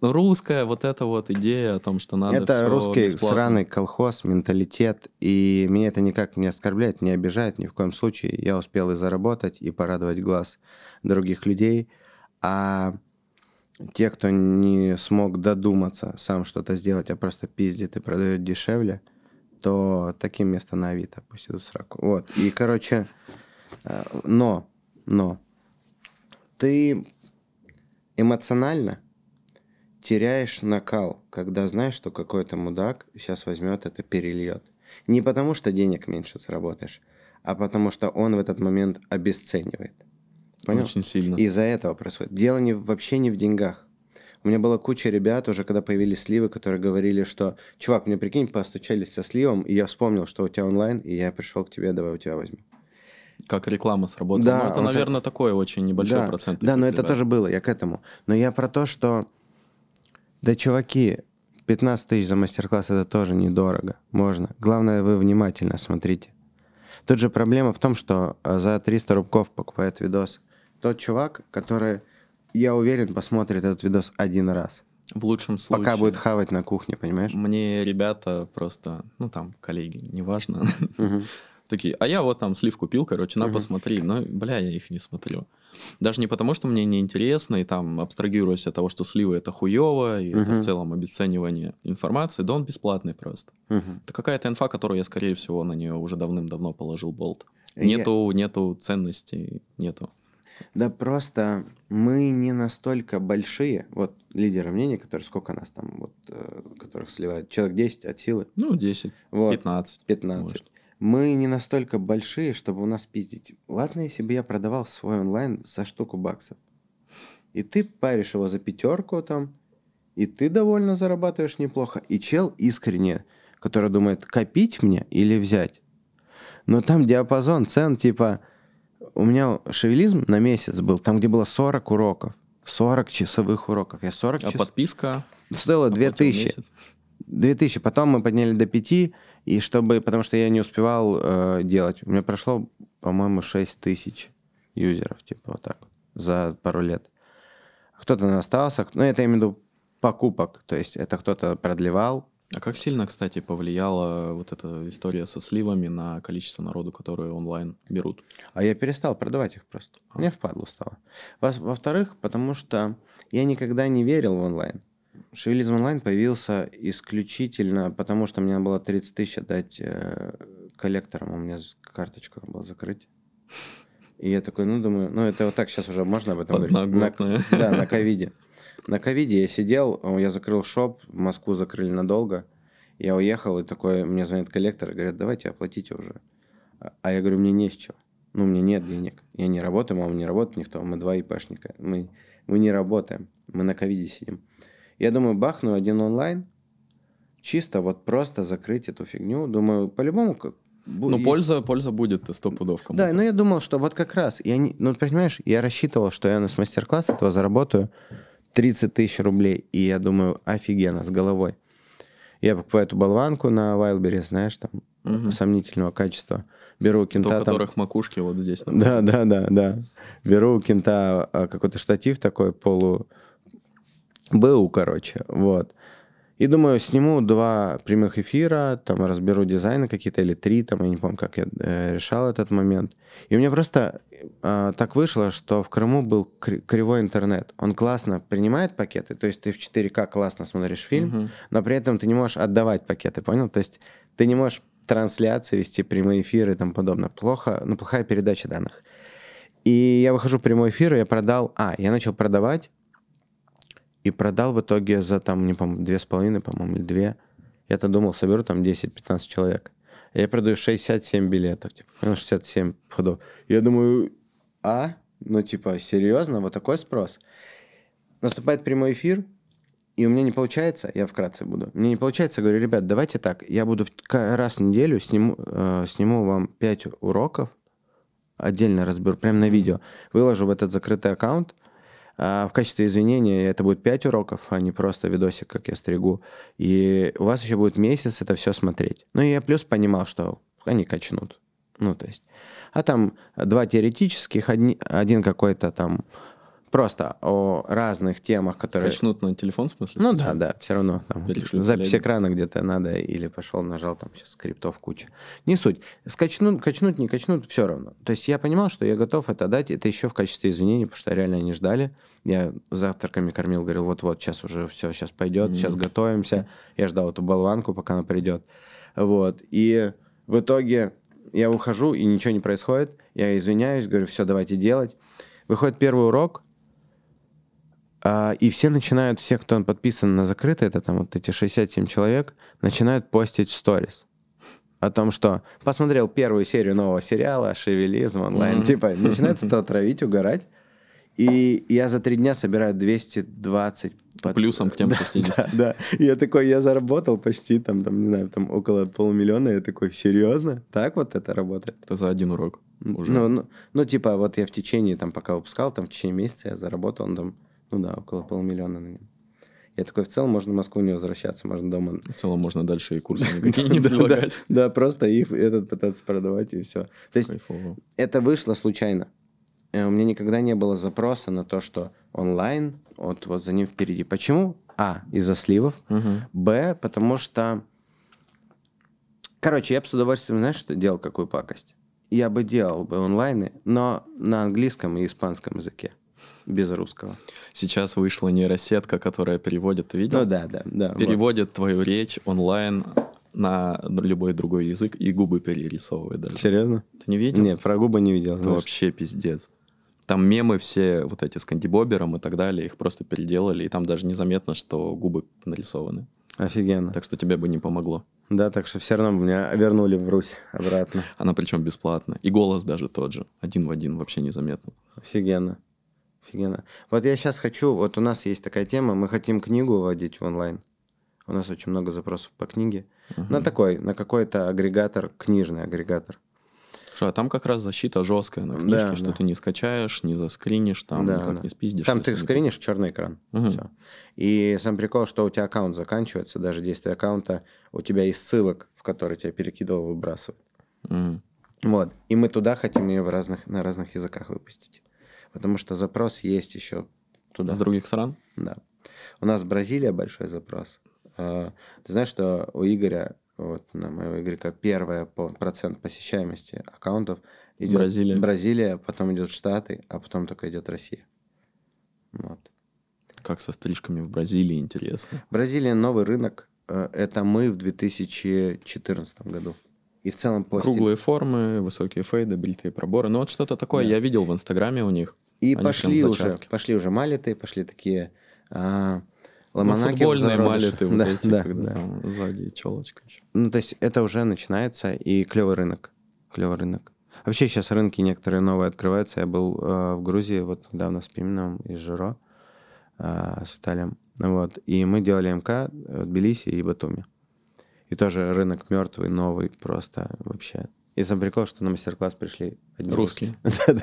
Русская вот эта вот идея о том, что надо это русский бесплатно. Сраный колхоз, менталитет, и меня это никак не оскорбляет, не обижает ни в коем случае. Я успел и заработать, и порадовать глаз других людей. А те, кто не смог додуматься сам что-то сделать, а просто пиздит и продает дешевле, то таким место на Авито, пусть идут в сраку. Вот, и, короче, но, ты эмоционально теряешь накал, когда знаешь, что какой-то мудак сейчас возьмет это, перельет. Не потому, что денег меньше заработаешь, а потому, что он в этот момент обесценивает. Понял? Очень сильно. Из-за этого происходит. Дело вообще не в деньгах. У меня была куча ребят, уже когда появились сливы, которые говорили, что «Чувак, мне прикинь, постучались со сливом, и я вспомнил, что у тебя онлайн, и я пришел к тебе, давай у тебя возьму». Как реклама сработала. Да, ну, это, наверное, такой очень небольшой процент. Да, но ребят. Это тоже было, я к этому. Но я про то, что... Да, чуваки, 15 тысяч за мастер-класс это тоже недорого. Можно. Главное, вы внимательно смотрите. Тут же проблема в том, что за 300 рублей покупает видос тот чувак, который, я уверен, посмотрит этот видос один раз. В лучшем случае. Пока будет хавать на кухне, понимаешь? Мне ребята просто, ну там, коллеги, неважно, такие, а я вот там слив купил, короче, на, посмотри. Но, бля, я их не смотрю. Даже не потому, что мне неинтересно, и там абстрагируюсь от того, что сливы это хуево, и это в целом обесценивание информации, да он бесплатный просто. Это какая-то инфа, которую я, скорее всего, на нее уже давным-давно положил болт. Нету ценностей, нету. Да просто мы не настолько большие, вот лидеры мнений, которые сколько нас там, вот, которых сливают, человек 10 от силы? Ну, 10, вот. 15. Может. Мы не настолько большие, чтобы у нас пиздить. Ладно, если бы я продавал свой онлайн за штуку баксов. И ты паришь его за пятерку там, и ты довольно зарабатываешь неплохо. И чел искренне, который думает, копить мне или взять. Но там диапазон цен, типа... У меня шевелизм на месяц был, там, где было 40 уроков. 40 часовых уроков. Я 40 часов... А подписка? Стоила 2000. 2000, потом мы подняли до 5, и чтобы, потому что я не успевал делать. У меня прошло, по-моему, 6000 юзеров, типа вот так, за пару лет. Кто-то остался, ну, это я имею в виду покупок, то есть это кто-то продлевал. А как сильно, кстати, повлияла вот эта история со сливами на количество народу, которые онлайн берут? А я перестал продавать их просто. Мне впадло стало. Во-вторых, потому что я никогда не верил в онлайн. Шевелизм онлайн появился исключительно потому, что мне надо было 30 тысяч отдать коллекторам, у меня карточку было закрыть. И я такой, ну, думаю, ну, это вот так сейчас уже можно об этом говорить? Да, на ковиде. На ковиде я сидел, я закрыл шоп, Москву закрыли надолго, я уехал, и такой, мне звонит коллектор, говорят, давайте оплатите уже. А я говорю, мне не с чего. Ну, у меня нет денег. Я не работаю, мама не работает, никто, мы два ИПшника. Мы не работаем, мы на ковиде сидим. Я думаю, бахну один онлайн, чисто вот просто закрыть эту фигню. Думаю, по-любому... Ну, польза будет стопудов кому-то. Да, но я думал, что вот как раз... Ну, понимаешь, я рассчитывал, что я с мастер-класса этого заработаю 30 тысяч рублей. И я думаю, офигенно, с головой. Я покупаю эту болванку на Wildberries, знаешь, там, сомнительного качества. Беру у кента... У которых там... макушки вот здесь. Да. Беру у кента какой-то штатив такой полу... БУ, короче, вот. И думаю, сниму 2 прямых эфира, там разберу дизайны какие-то или 3, там, я не помню, как я решал этот момент. И у меня просто так вышло, что в Крыму был кривой интернет. Он классно принимает пакеты, то есть ты в 4К классно смотришь фильм, но при этом ты не можешь отдавать пакеты, понял? То есть ты не можешь трансляции вести, прямые эфиры и тому подобное. Плохая передача данных. И я выхожу в прямой эфир, и я продал... я начал продавать, и продал в итоге за там, не помню, 2,5, по-моему, или 2. Я-то думал, соберу там 10-15 человек. Я продаю 67 билетов, типа, 67 входов. Я думаю, ну типа, серьезно, вот такой спрос. Наступает прямой эфир, и у меня не получается, я вкратце буду, мне не получается, говорю, ребят, давайте так, я буду раз в неделю сниму вам 5 уроков, отдельно разберу, прям на видео, выложу в этот закрытый аккаунт. В качестве извинения это будет 5 уроков, а не просто видосик, как я стригу. И у вас еще будет месяц это все смотреть. Ну и я плюс понимал, что они качнут. Ну, то есть, а там два теоретических, один какой-то там просто о разных темах, которые... Качнут на телефон, в смысле? Ну да, да, все равно. Там, запись экрана где-то надо, или пошел, нажал, там сейчас скриптов куча. Не суть. Скачнут, качнут, не качнут, все равно. То есть я понимал, что я готов это дать, это еще в качестве извинений, потому что реально они ждали. Я завтраками кормил, говорил, вот-вот, сейчас уже все, сейчас пойдет, сейчас готовимся. Я ждал эту болванку, пока она придет. Вот. И в итоге... Я ухожу, и ничего не происходит. Я извиняюсь, говорю, все, давайте делать. Выходит первый урок, и все начинают, все, кто подписан на закрытое, это там вот эти 67 человек, начинают постить в сторис о том, что посмотрел первую серию нового сериала «Шевелизм онлайн». Типа начинается то травить, угорать. И я за 3 дня собираю 220... Плюсом к тем 60. Да, да. Я такой, я заработал почти, там, не знаю, там около полумиллиона. Я такой, серьезно? Так вот это работает? Это за один урок уже. Ну, типа, вот я в течение, там, пока выпускал, там, в течение месяца я заработал, там, ну да, около полумиллиона. Я такой, в целом можно в Москву не возвращаться, можно дома... В целом можно дальше и курсы никакие не предлагать. Да, просто их этот пытаться продавать, и все. То есть это вышло случайно. У меня никогда не было запроса на то, что онлайн, вот за ним впереди. Почему? А, из-за сливов. Б, потому что... Короче, я бы с удовольствием, знаешь, что делал какую пакость? Я бы делал бы онлайны, но на английском и испанском языке. Без русского. Сейчас вышла нейросетка, которая переводит, ты видел? Ну да. Переводит вот твою речь онлайн на любой другой язык и губы перерисовывает даже. Серьезно? Ты не видел? Нет, про губы не видел. Это вообще пиздец. Там мемы все вот эти с кандибобером и так далее, их просто переделали, и там даже незаметно, что губы нарисованы. Офигенно. Так что тебе бы не помогло. Да, так что все равно меня вернули в Русь обратно. Она причем бесплатная. И голос даже тот же. Один в один, вообще незаметно. Офигенно. Офигенно. Вот я сейчас хочу, вот у нас есть такая тема, мы хотим книгу вводить в онлайн. У нас очень много запросов по книге. На такой, на какой-то агрегатор, книжный агрегатор. А там как раз защита жесткая на книжке, да, что да. Ты не скачаешь, не заскринишь, там да, никак да. Не спиздишь. Там ты скринишь, черный экран. Все. И сам прикол, что у тебя аккаунт заканчивается, даже действие аккаунта у тебя из ссылок, в которые тебя перекидывал, выбрасывают. Вот. И мы туда хотим ее на разных языках выпустить. Потому что запрос есть еще туда. С других стран? Да. У нас Бразилия большой запрос. Ты знаешь, что у Игоря... Вот на моего Игоря первая по процент посещаемости аккаунтов идет Бразилия, потом идет Штаты, а потом только идет Россия. Вот. Как со стрижками в Бразилии, интересно. Бразилия новый рынок. Это мы в 2014 году. И в целом пластик. Круглые формы, высокие фейды, бритые проборы. Ну вот что-то такое да. Я видел в Инстаграме у них. И они пошли уже малиты, пошли такие. Ломанаки, футбольные малиты вот эти, когда там сзади челочка еще. Ну, то есть это уже начинается, и клевый рынок. Клевый рынок. Вообще сейчас рынки некоторые новые открываются. Я был в Грузии вот недавно с Пименом из Жиро, с Италием. Вот. И мы делали МК в Тбилиси и Батуми. И тоже рынок мертвый, новый просто вообще. И сам прикол, что на мастер-класс пришли одни русские.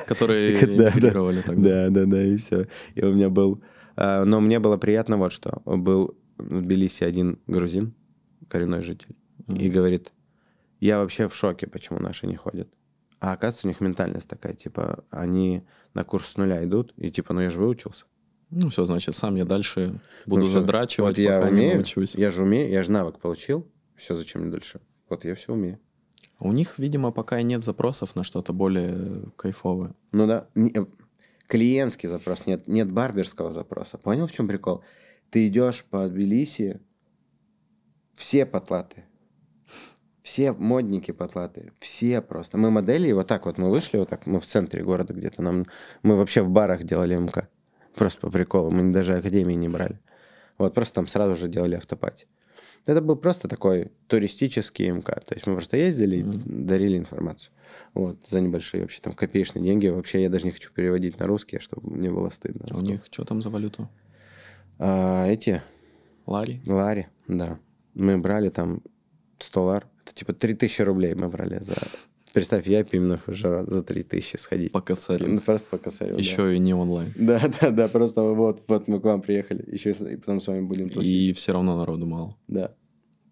Которые эмигрировали тогда. Да, и все. И у меня был... Но мне было приятно вот что. Был в Тбилиси один грузин, коренной житель, и говорит, я вообще в шоке, почему наши не ходят. А оказывается, у них ментальность такая, типа, они на курс с нуля идут, и типа, ну я же выучился. Ну все, значит, сам я дальше буду задрачивать, вот пока не научусь. Я же умею, я же навык получил, все, зачем мне дальше? Вот я все умею. У них, видимо, пока и нет запросов на что-то более кайфовое. Ну да, клиентский запрос, нет барберского запроса. Понял, в чем прикол? Ты идешь по Тбилиси, все потлаты, все модники потлаты, все просто. Мы модели, и вот так вот мы вышли, вот так мы в центре города где-то. Мы вообще в барах делали МК, просто по приколу, мы даже академии не брали. Вот просто там сразу же делали автопати. Это был просто такой туристический МК. То есть мы просто ездили и дарили информацию. Вот, за небольшие вообще там копеечные деньги. Вообще я даже не хочу переводить на русский, чтобы мне было стыдно. А у них что там за валюту? Лари? Лари, да. Мы брали там 100 лар. Это типа 3000 рублей мы брали за... Представь, я, Пименов и Жара, за 3000 сходить. По косарю. Просто по косарю. Еще и не онлайн. Да, просто вот мы к вам приехали. Еще и потом с вами будем тусить. И все равно народу мало. Да,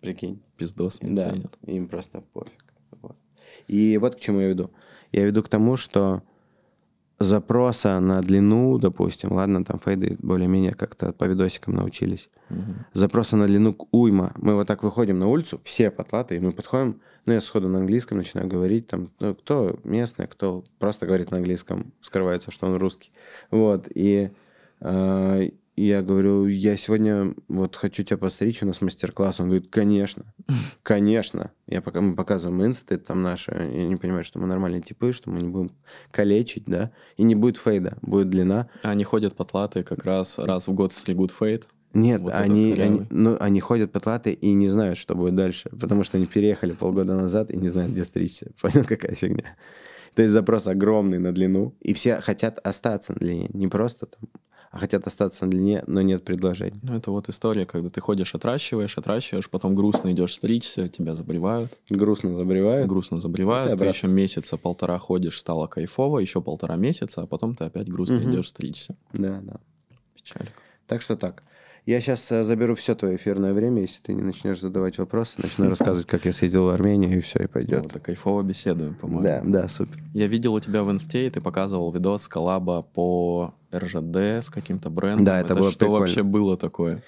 прикинь. Пиздос, не ценят. Им просто пофиг. Вот. И вот к чему я веду. Я веду к тому, что запроса на длину, допустим, ладно, там фейды более-менее как-то по видосикам научились. Запроса на длину уйма. Мы вот так выходим на улицу, все потлаты, и мы подходим, ну, я сходу на английском начинаю говорить, там, ну, кто местный, кто просто говорит на английском, скрывается, что он русский. Вот, и я говорю, я сегодня вот хочу тебя постричь, у нас мастер-класс. Он говорит, конечно, конечно. Мы показываем инсты там наши, и они понимают, что мы нормальные типы, что мы не будем калечить, да, и не будет фейда, будет длина. Они ходят потлаты, как раз в год стригут фейд. Нет, вот они ходят потлаты и не знают, что будет дальше, потому что они переехали полгода назад и не знают, где стричься. Понял, какая фигня? То есть запрос огромный на длину, и все хотят остаться на длине, не просто там, а хотят остаться на длине, но нет предложений. Ну, это вот история, когда ты ходишь, отращиваешь, потом грустно идешь стричься, тебя заболевают. Грустно заболевают. Ты еще месяца-полтора ходишь, стало кайфово, еще полтора месяца, а потом ты опять грустно идешь стричься. Да. Печалька. Так что так. Я сейчас заберу все твое эфирное время, если ты не начнешь задавать вопросы, начну рассказывать, как я съездил в Армению, и все, и пойдет. Вот, кайфово беседуем, по-моему. Да, супер. Я видел у тебя в инсте, и ты показывал видос коллаба по РЖД с каким-то брендом. Да, это было что прикольно. Вообще было такое?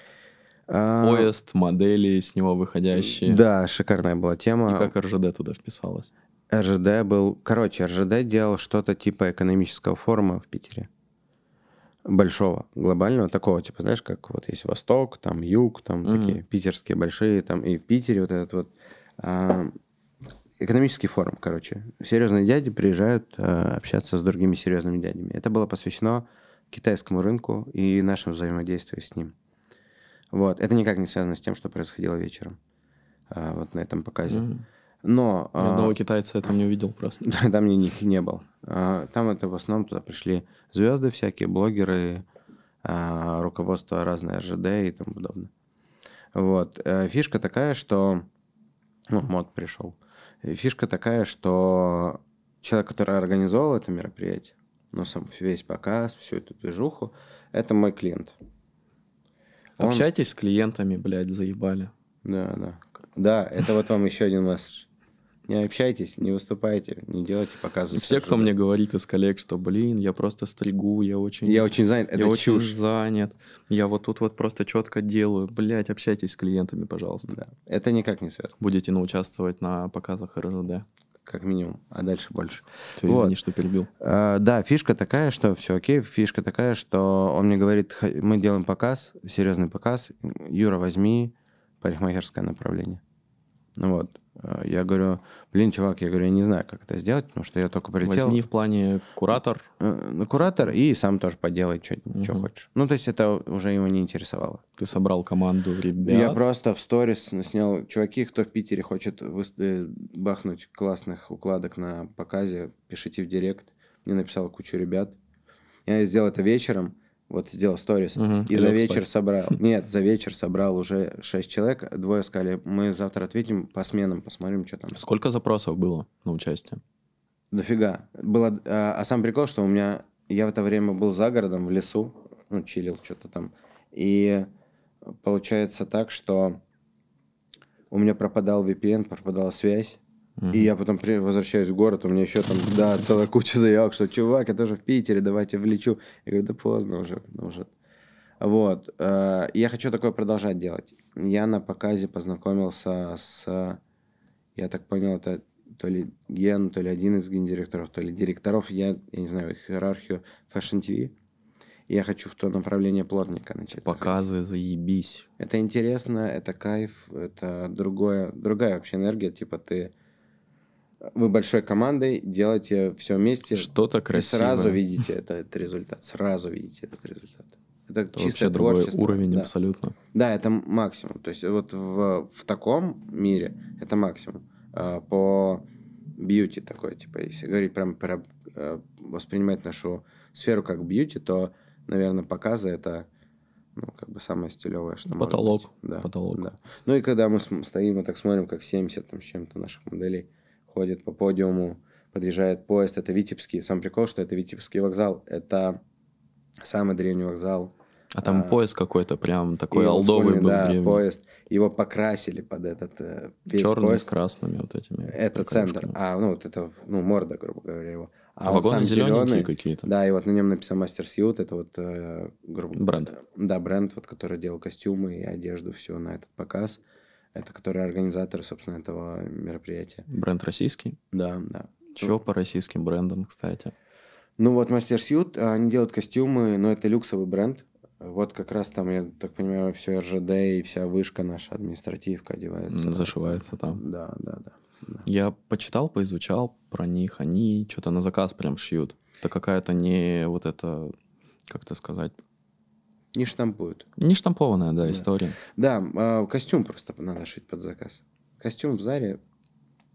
Поезд, модели, с него выходящие. Да, шикарная была тема. И как РЖД туда вписалась? РЖД делал что-то типа экономического форума в Питере. Большого, глобального, такого, типа, знаешь, как вот есть Восток, там Юг, там такие питерские большие, там и в Питере вот этот вот экономический форум, короче. Серьезные дяди приезжают общаться с другими серьезными дядями. Это было посвящено китайскому рынку и нашему взаимодействию с ним. Вот. Это никак не связано с тем, что происходило вечером вот на этом показе. Но... Одного китайца я там не увидел просто. Там никаких не было. Там это в основном туда пришли звезды всякие, блогеры, руководство разное РЖД и тому подобное. Вот. Фишка такая, что... Ну, мод пришел. Фишка такая, что человек, который организовал это мероприятие, ну, сам весь показ, всю эту движуху, это мой клиент. Общайтесь с клиентами, блядь, заебали. Да. Да, это вот вам еще один месседж. Не общайтесь, не выступайте, не делайте показы. Все, кто мне говорит из коллег, что, блин, я просто стригу, я очень занят, это чушь. Я вот тут вот просто четко делаю. Блять, общайтесь с клиентами, пожалуйста. Да. Это никак не связано. Будете участвовать на показах РЖД. Как минимум, а дальше больше. Все, извини, вот. Что перебил. Да, фишка такая, что все окей, фишка такая, что он мне говорит, мы делаем показ, серьезный показ, Юра, возьми парикмахерское направление. Вот. Я говорю, блин, чувак, я не знаю, как это сделать, потому что я только прилетел. Возьми в плане куратор. Куратор и сам тоже поделай, что хочешь. Ну, то есть это уже его не интересовало. Ты собрал команду ребят. Я просто в сторис снял, чуваки, кто в Питере хочет бахнуть классных укладок на показе, пишите в директ. Мне написала кучу ребят. Я сделал это вечером. Вот сделал сторис, и за вечер собрал. Нет, за вечер собрал уже 6 человек. Двое сказали, мы завтра ответим по сменам, посмотрим, что там. Сколько запросов было на участие? Дофига. Было, а сам прикол, что у меня... Я в это время был за городом, в лесу, ну, чилил что-то там. И получается так, что у меня пропадал VPN, пропадала связь. И я потом возвращаюсь в город, у меня еще там целая куча заявок, что чувак, я тоже в Питере, давайте влечу. Я говорю, да поздно уже. Вот. Я хочу такое продолжать делать. Я на показе познакомился с, я так понял, это то ли ген, то ли один из гендиректоров, то ли директоров, я не знаю, их иерархию Fashion TV. Я хочу в то направление плотника начать. Показы заебись. Это интересно, это кайф, это другая вообще энергия, типа Вы большой командой, делаете все вместе. Что-то красивое. И сразу видите этот результат. Это чисто другой уровень, да. Абсолютно. Да, это максимум. То есть вот в таком мире это максимум. По бьюти такой, типа, если говорить прям воспринимать нашу сферу как бьюти, то, наверное, показы это... Ну, как бы самое стилевое, что потолок. Может быть. Да, потолок. Да. Ну и когда мы стоим и так смотрим, как 70 там, с чем-то наших моделей ходит по подиуму, подъезжает поезд. Это Витебский. Сам прикол, что это Витебский вокзал. Это самый древний вокзал. А там поезд какой-то прям такой олдовый был. Да, поезд. Его покрасили под этот весь черный поезд. С красными вот этими. Это центр. А, ну, вот это, ну, морда, грубо говоря, его. А вагоны зелененькие какие-то. Да, и вот на нем написал Master Suit. Это вот, грубо говоря... Бренд. Да, бренд, вот, который делал костюмы и одежду, все на этот показ. Это который организатор, собственно, этого мероприятия. Бренд российский? Да, да. Чего по российским брендам, кстати? Ну, вот Master Suit, они делают костюмы, но это люксовый бренд. Вот как раз там, я так понимаю, все РЖД и вся вышка наша административка одевается. Зашивается там. Да, да, да. Да. Я почитал, поизучал про них. Они что-то на заказ прям шьют. Это какая-то не вот это, как это сказать? Не штампуют. Не штампованная, да, история. Да, костюм просто надо шить под заказ. Костюм в Заре,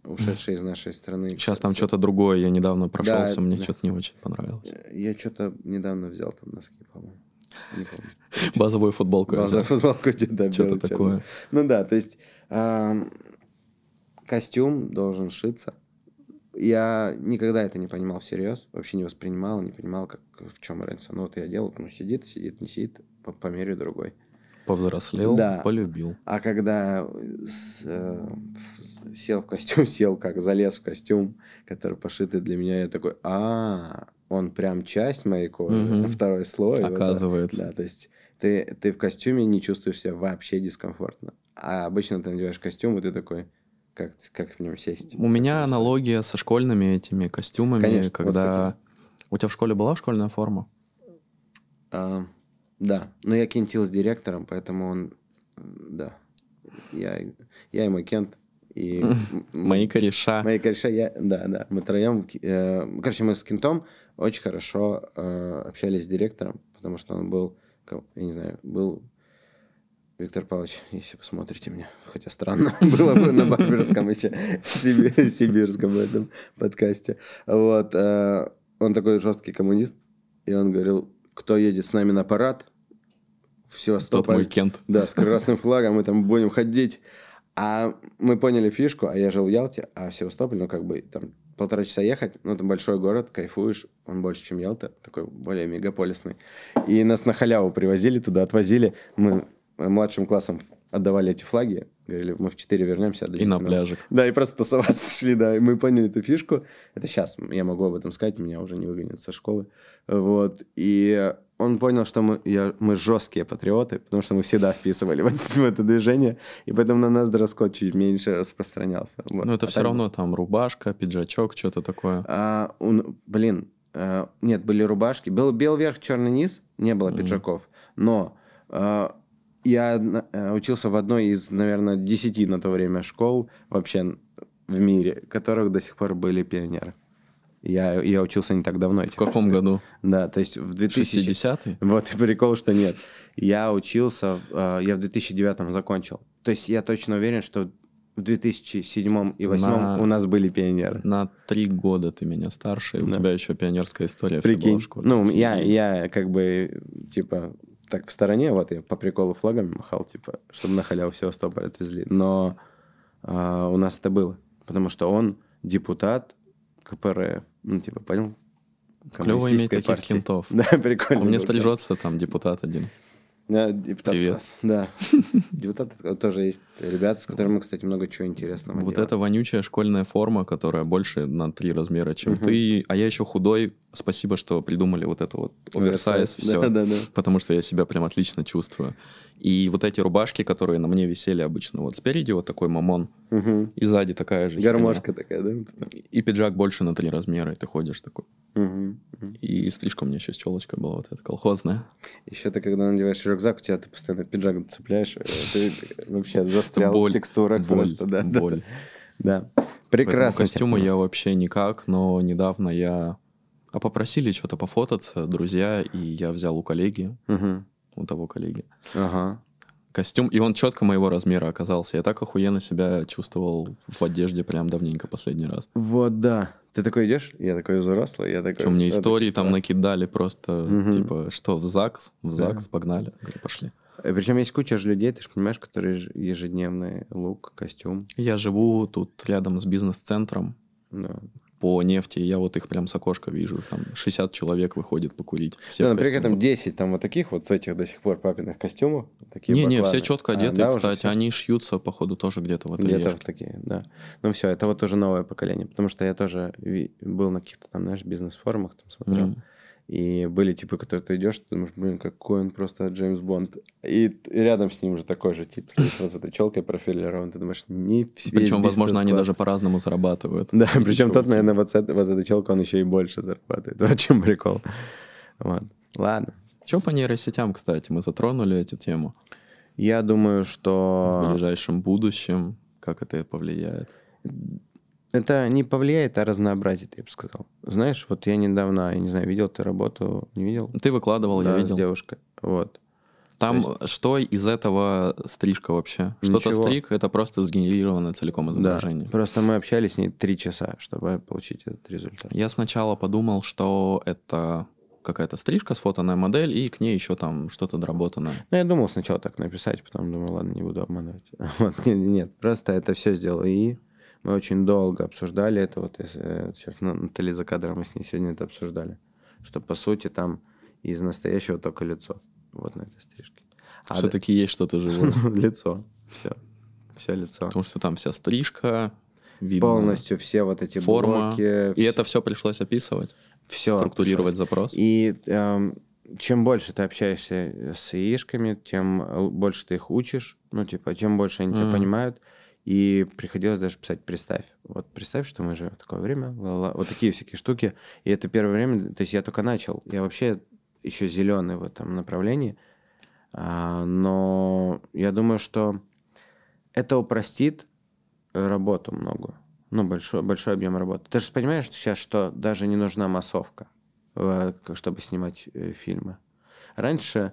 ушедший из нашей страны. Сейчас там что-то другое. Я недавно прошелся, да, мне что-то не очень понравилось. Я что-то недавно взял там носки, по-моему. Не помню. Базовую футболку. Базовую футболку, да. Что-то такое. Ну да, то есть... Костюм должен шиться. Я никогда это не понимал всерьез, вообще не воспринимал, не понимал, как, в чем разница. Ну, вот я делал, ну, сидит, сидит, не сидит, по мере другой. Повзрослел, да. Полюбил. А когда сел в костюм, залез в костюм, который пошитый для меня, я такой, он прям часть моей кожи, второй слой. Оказывается. Да, то есть ты в костюме не чувствуешь себя вообще дискомфортно. А обычно ты надеваешь костюм, и ты такой... Как в нем сесть? У меня аналогия со школьными этими костюмами. Конечно, когда... У тебя в школе была школьная форма? Да. Но я кентил с директором, поэтому он... Да. Я и мой кент. И... Мои кореша. Мои кореша, я... Да, да. Мы троем... Короче, мы с кентом очень хорошо общались с директором, потому что он был... Я не знаю, был... Виктор Павлович, если вы смотрите меня, хотя странно было бы на барберском еще, сибирском в этом подкасте. Вот. Он такой жесткий коммунист, и он говорил, кто едет с нами на парад, в Севастополь. Тот мой кент. Да, с красным флагом, мы там будем ходить. А мы поняли фишку, а я жил в Ялте, а в Севастополь, ну, как бы, там, 1,5 часа ехать, ну, там большой город, кайфуешь, он больше, чем Ялта, такой более мегаполисный. И нас на халяву привозили туда, отвозили, мы... Младшим классом отдавали эти флаги, говорили, мы в 4 вернемся. И на пляже. Да, и просто тусоваться шли, да. И мы поняли эту фишку. Это сейчас я могу об этом сказать, меня уже не выгонят со школы. Вот. И он понял, что мы жесткие патриоты, потому что мы всегда вписывали в это движение, и поэтому на нас дресс-код чуть меньше распространялся. Вот. Ну, это все равно там рубашка, пиджачок, что-то такое. Нет, были рубашки. Был белый верх, черный низ, не было пиджаков. Но... Я учился в одной из, наверное, 10 на то время школ вообще в мире, которых до сих пор были пионеры. Я учился не так давно. В каком году? Да, то есть в 2000... 60-й? Вот и прикол, что нет. Я учился, я в 2009 закончил. То есть я точно уверен, что в 2007 и 2008 у нас были пионеры. На 3 года ты меня старше, и у тебя еще пионерская история. Прикинь, ну я как бы типа... Так, в стороне, вот, я по приколу флагами махал, типа, чтобы на халяву все Севастополь отвезли. Но у нас это было, потому что он депутат КПРФ, ну, типа, понял? Клево иметь таких кентов. Да, прикольно. У меня стрижется там депутат один. Да, депутат. Привет. Да. Депутат тоже есть ребята, с которыми, кстати, много чего интересного. Вот эта вонючая школьная форма, которая больше на 3 размера, чем ты. А я еще худой. Спасибо, что придумали вот это вот оверсайз. Все. Да, да, да. Потому что я себя прям отлично чувствую. И вот эти рубашки, которые на мне висели обычно. Вот спереди вот такой мамон. И сзади такая же. Гармошка такая, да? И пиджак больше на 3 размера. И ты ходишь такой. И стрижка у меня еще с челочкой была вот эта колхозная. Еще ты, когда надеваешь рюкзак, у тебя ты постоянно пиджак цепляешь, ты вообще застрял в текстурах просто. Боль. Да. Прекрасно. Костюмы я вообще никак, но недавно я... А попросили что-то пофотаться, друзья, и я взял у коллеги, у того коллеги, костюм, и он четко моего размера оказался. Я так охуенно себя чувствовал в одежде прям давненько последний раз. Вот, да. Ты такой идешь? Я такой взрослый, я такой... Причем мне истории там накидали просто, типа, что, в ЗАГС, погнали. Говорю, пошли. Причем есть куча же людей, ты же понимаешь, которые ежедневный лук, костюм. Я живу тут рядом с бизнес-центром. Да. по нефти, я вот их прям с окошка вижу, их там 60 человек выходит покурить. Все да, например, там 10 там вот таких вот с этих до сих пор папиных костюмов. Не-не, все четко одеты, да, кстати, они шьются, походу, тоже где-то в ателье. Я тоже такие, да. Ну все, это вот уже новое поколение, потому что я тоже был на каких-то там, знаешь, бизнес-форумах, там смотрел, и были типы, которые ты идешь, ты думаешь, блин, какой он просто Джеймс Бонд. И рядом с ним уже такой же тип, с этой челкой профилированной. Ты думаешь, не все. Причем, возможно, они даже по-разному зарабатывают. Да, причем тот, наверное, вот эта челка, он еще и больше зарабатывает. Вот в чем прикол. Ладно. Что по нейросетям, кстати? Мы затронули эту тему. Я думаю, что... В ближайшем будущем, как это повлияет? Это не повлияет, а разнообразит, я бы сказал. Знаешь, вот я недавно, я не знаю, видел ты работу, не видел? Ты выкладывал, да, я видел. С девушкой, вот. Там есть... что из этого стрижка вообще? Что-то стриг, это просто сгенерированное целиком изображение. Да, просто мы общались с ней 3 часа, чтобы получить этот результат. Я сначала подумал, что это... какая-то стрижка, сфотанная модель, и к ней еще там что-то доработанное. Ну, я думал сначала так написать, потом думал, ладно, не буду обманывать. Нет, просто это все сделал. И мы очень долго обсуждали это. Вот сейчас Натали за кадром, мы с ней сегодня это обсуждали. Что, по сути, там из настоящего только лицо. Вот на этой стрижке. Все-таки есть что-то живое. Лицо. Все. Все лицо. Потому что там вся стрижка, полностью все вот эти блоки. И это все пришлось описывать? Все структурировать запрос. И чем больше ты общаешься с яишками, тем больше ты их учишь. Ну, типа, чем больше они тебя понимают. И приходилось даже писать «представь». Вот представь, что мы живем в такое время. Ла-ла. Вот такие всякие штуки. И это первое время... То есть я только начал. Я вообще еще зеленый в этом направлении. Но я думаю, что это упростит работу много. Ну, большой объем работы. Ты же понимаешь сейчас, что даже не нужна массовка, чтобы снимать фильмы. Раньше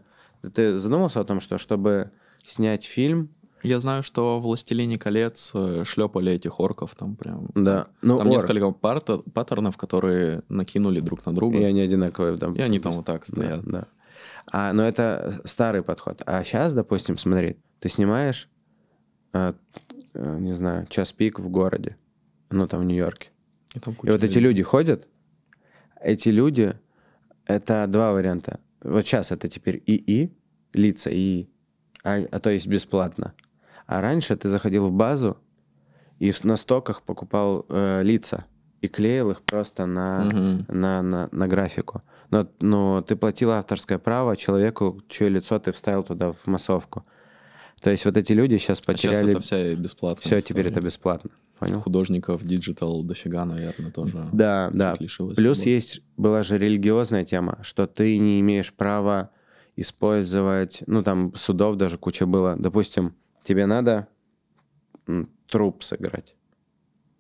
ты задумался о том, что чтобы снять фильм... Я знаю, что в «Властелине колец» шлепали этих орков там прям. Да. Ну, там несколько паттернов, которые накинули друг на друга. И они одинаковые. Там, и они там вот так стоят. Да, да. Но это старый подход. А сейчас, допустим, смотри, ты снимаешь, не знаю, час пик в городе. Ну, там в Нью-Йорке. И вот эти люди ходят. Эти люди, это два варианта. Вот сейчас это теперь ИИ, лица ИИ, то есть бесплатно. А раньше ты заходил в базу и на стоках покупал лица и клеил их просто на графику. Но ты платил авторское право человеку, чье лицо ты вставил туда в массовку. То есть вот эти люди сейчас потеряли... А сейчас это вся бесплатная история. Все теперь это бесплатно. Понял? Художников, диджитал дофига, наверное, тоже. Да, да. Плюс работы. Была же религиозная тема, что ты не имеешь права использовать... Ну, там судов даже куча было. Допустим, тебе надо труп сыграть.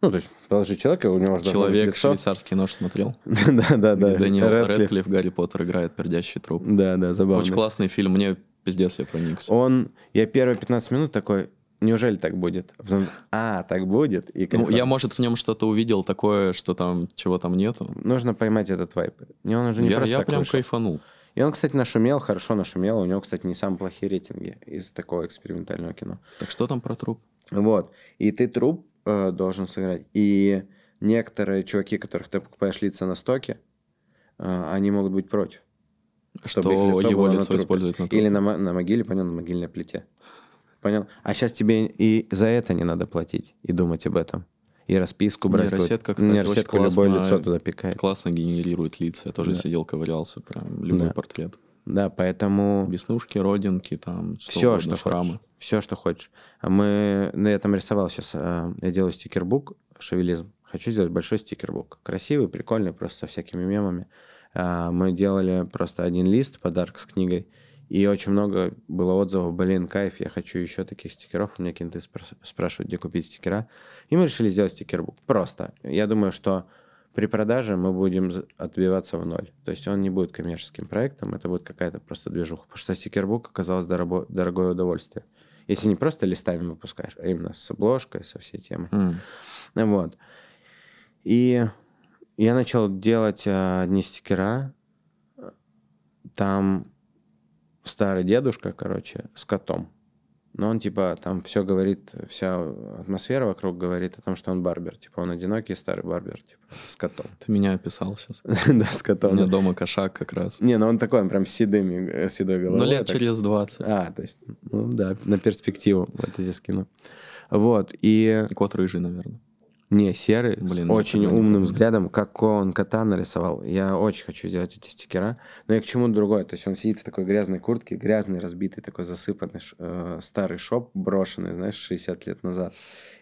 Ну, то есть положи человека, у него же должно быть лицо. «Швейцарский нож» смотрел? Да-да-да. Дэниел Рэдклифф, Гарри Поттер играет пердящий труп. Да-да, забавно. Очень классный фильм, мне... Пиздец, я проникся. Я первые 15 минут такой, неужели так будет? А потом, так будет? И я, может, в нем что-то увидел такое, что там, чего там нету. Нужно поймать этот вайп. И он уже не просто я так прям вышел. Кайфанул. И он, кстати, хорошо нашумел. У него, кстати, не самые плохие рейтинги из такого экспериментального кино. Так что там про труп? Вот. И ты труп должен сыграть. И некоторые чуваки, которых ты покупаешь лица на стоке, они могут быть против. Чтобы что лицо его лицо использовать на трупе. Или на могиле, понял, на могильной плите. Понял? А сейчас тебе и за это не надо платить, и думать об этом. И расписку брать. Нейросетка, кстати, нейросетка очень классно, любое лицо туда пикает. Классно генерирует лица. Я тоже сидел, ковырялся, прям любой портрет. Да, поэтому... Веснушки, родинки, там, все, что шрамы. Все, что хочешь. Я там рисовал сейчас, я делаю стикербук, шевелизм. Хочу сделать большой стикербук. Красивый, прикольный, просто со всякими мемами. Мы делали просто один лист, подарок с книгой, и очень много было отзывов, блин, кайф, я хочу еще таких стикеров, у меня кенты спрашивают, где купить стикера, и мы решили сделать стикербук, просто. Я думаю, что при продаже мы будем отбиваться в ноль, то есть он не будет коммерческим проектом, это будет какая-то просто движуха, потому что стикербук оказалось дорогое удовольствие, если не просто листами выпускаешь, а именно с обложкой, со всей темой. Вот. И... Я начал делать одни стикера. Там старый дедушка, короче, с котом. Но он, типа, там все говорит, вся атмосфера вокруг говорит о том, что он барбер. Типа, он одинокий старый барбер, типа, с котом. Ты меня описал сейчас. Да, с котом. У меня дома кошак как раз. Не, ну он такой, он прям с седой головой. Ну, лет через 20. А, то есть, ну да, на перспективу вот эти скину. Вот, и... Кот рыжий, наверное. Не, серый, блин, с очень умным взглядом, как он кота нарисовал. Я очень хочу сделать эти стикера. Но я к чему-то другое. То есть он сидит в такой грязной куртке, грязный, разбитый, такой засыпанный старый шоп, брошенный, знаешь, 60 лет назад.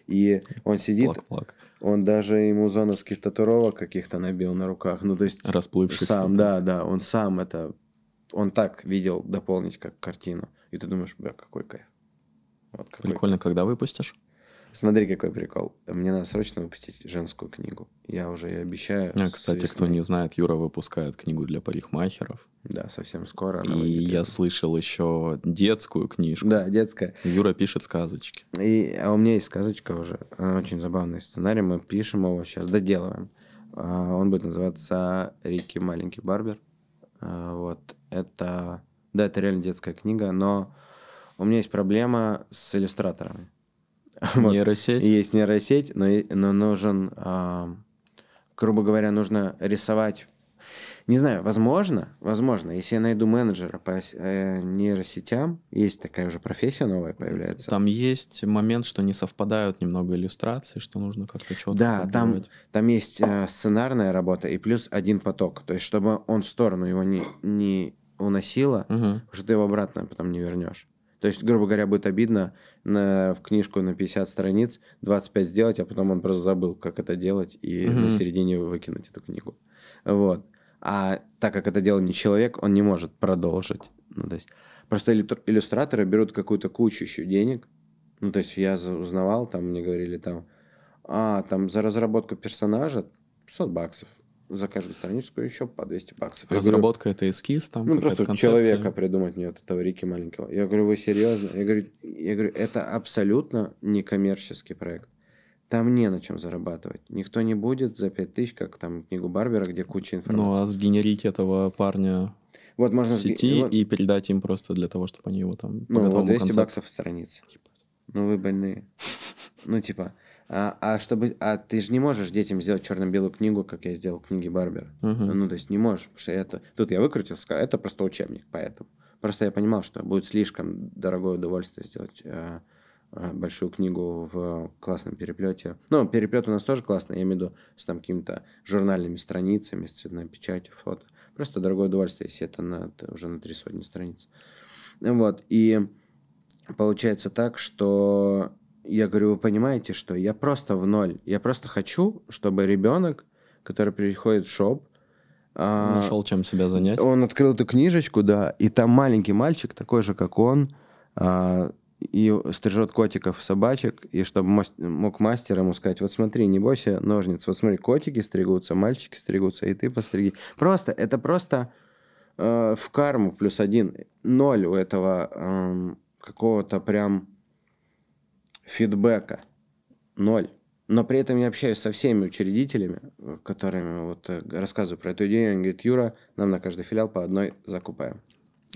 И он сидит... Плак-плак. Он даже ему зоновских татуировок каких-то набил на руках. Ну, то есть... Расплывшихся. Сам, да, да. Он сам это... Он так видел дополнить как картину. И ты думаешь, бля, какой кайф. Вот какой прикольно, кайф. Когда выпустишь? Смотри, какой прикол. Мне надо срочно выпустить женскую книгу. Я уже и обещаю. А, кстати, весной... кто не знает, Юра выпускает книгу для парикмахеров. Да, совсем скоро. Она и я слышал еще детскую книжку. Да, детская. Юра пишет сказочки. А у меня есть сказочка уже. Она очень забавный сценарий. Мы пишем его сейчас, доделываем. Он будет называться «Рики, маленький барбер». Вот. Это... Да, это реально детская книга, но у меня есть проблема с иллюстраторами. Вот. Нейросеть. Есть нейросеть, но нужен, грубо говоря, нужно рисовать. Не знаю, возможно, если я найду менеджера по нейросетям, есть такая уже профессия новая появляется. Там есть момент, что не совпадают немного иллюстрации, что нужно как-то что-то. Да, там есть сценарная работа и плюс один поток, то есть чтобы он в сторону его не уносило, потому что ты его обратно потом не вернешь. То есть, грубо говоря, будет обидно в книжку на 50 страниц 25 сделать, а потом он просто забыл, как это делать, и на середине выкинуть эту книгу. Вот. А так как это делал не человек, он не может продолжить. Ну, то есть, просто иллюстраторы берут какую-то кучу еще денег. Ну, то есть, я узнавал, там мне говорили, там за разработку персонажа 500 баксов. За каждую страничку еще по 200 баксов. Разработка, говорю, это эскиз, там ну, просто концепция. Человека придумать, нет, этого Рики маленького. Я говорю, вы серьезно? Я говорю, это абсолютно некоммерческий проект. Там не на чем зарабатывать. Никто не будет за 5000, как там книгу Барбера, где куча информации. Ну, а сгенерить этого парня вот, можно в сети вот... и передать им просто для того, чтобы они его там... Ну, вот 200 баксов в странице. Ну, вы больные. Ну, типа... А ты же не можешь детям сделать черно-белую книгу, как я сделал книги Барбера. Ну, то есть не можешь, потому что это... Тут я выкрутился, сказал, это просто учебник, поэтому. Просто я понимал, что будет слишком дорогое удовольствие сделать большую книгу в классном переплете. Ну, переплет у нас тоже классный, я имею в виду с там какими-то журнальными страницами, с цветной печатью, фото. Просто дорогое удовольствие, если это уже на 300 страниц. Вот, и получается так, что... Я говорю, вы понимаете, что я просто в ноль. Я просто хочу, чтобы ребенок, который приходит в шоп... Нашел, чем себя занять. Он открыл эту книжечку, да, и там маленький мальчик, такой же, как он, и стрижет котиков и собачек, и чтобы мог мастер ему сказать, вот смотри, не бойся ножниц, вот смотри, котики стригутся, мальчики стригутся, и ты постриги. Просто, это просто в карму плюс один. Ноль у этого какого-то прям... фидбэка. Ноль. Но при этом я общаюсь со всеми учредителями, которыми вот рассказываю про эту идею. Они говорят, Юра, нам на каждый филиал по одной закупаем.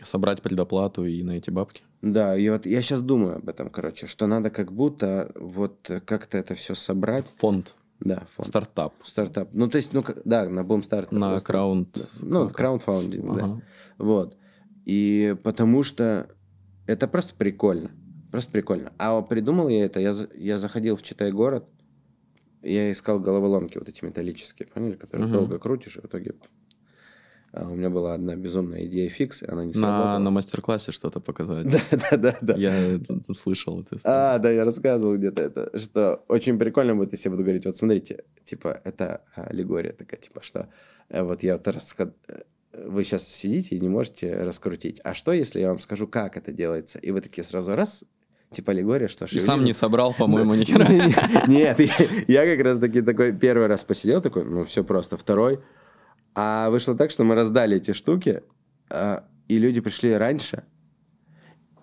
Собрать предоплату и на эти бабки? Да, и вот я сейчас думаю об этом, короче, что надо как будто вот как-то это все собрать. Фонд. Да, фонд. Стартап. Ну, то есть, ну, да, на бумстарт. На краунд. Ну, краундфаундинг, да. Вот. И потому что это просто прикольно. Просто прикольно. А придумал я это, я заходил в Читай-город, я искал головоломки вот эти металлические, поняли, которые долго крутишь, и в итоге... у меня была одна безумная идея фикс, она не сработала. На мастер-классе что-то показать. Да. Я слышал это. Да, я рассказывал где-то это, что очень прикольно будет, если я буду говорить, вот смотрите, типа, это аллегория такая, типа, что вот я вот рассказывал... Вы сейчас сидите и не можете раскрутить. А что, если я вам скажу, как это делается? И вы такие сразу раз... Типа аллегория, что ж... И сам не собрал, по-моему, ни хера. Нет, я как раз таки такой первый раз посидел, такой, ну все просто, второй. А вышло так, что мы раздали эти штуки, и люди пришли раньше,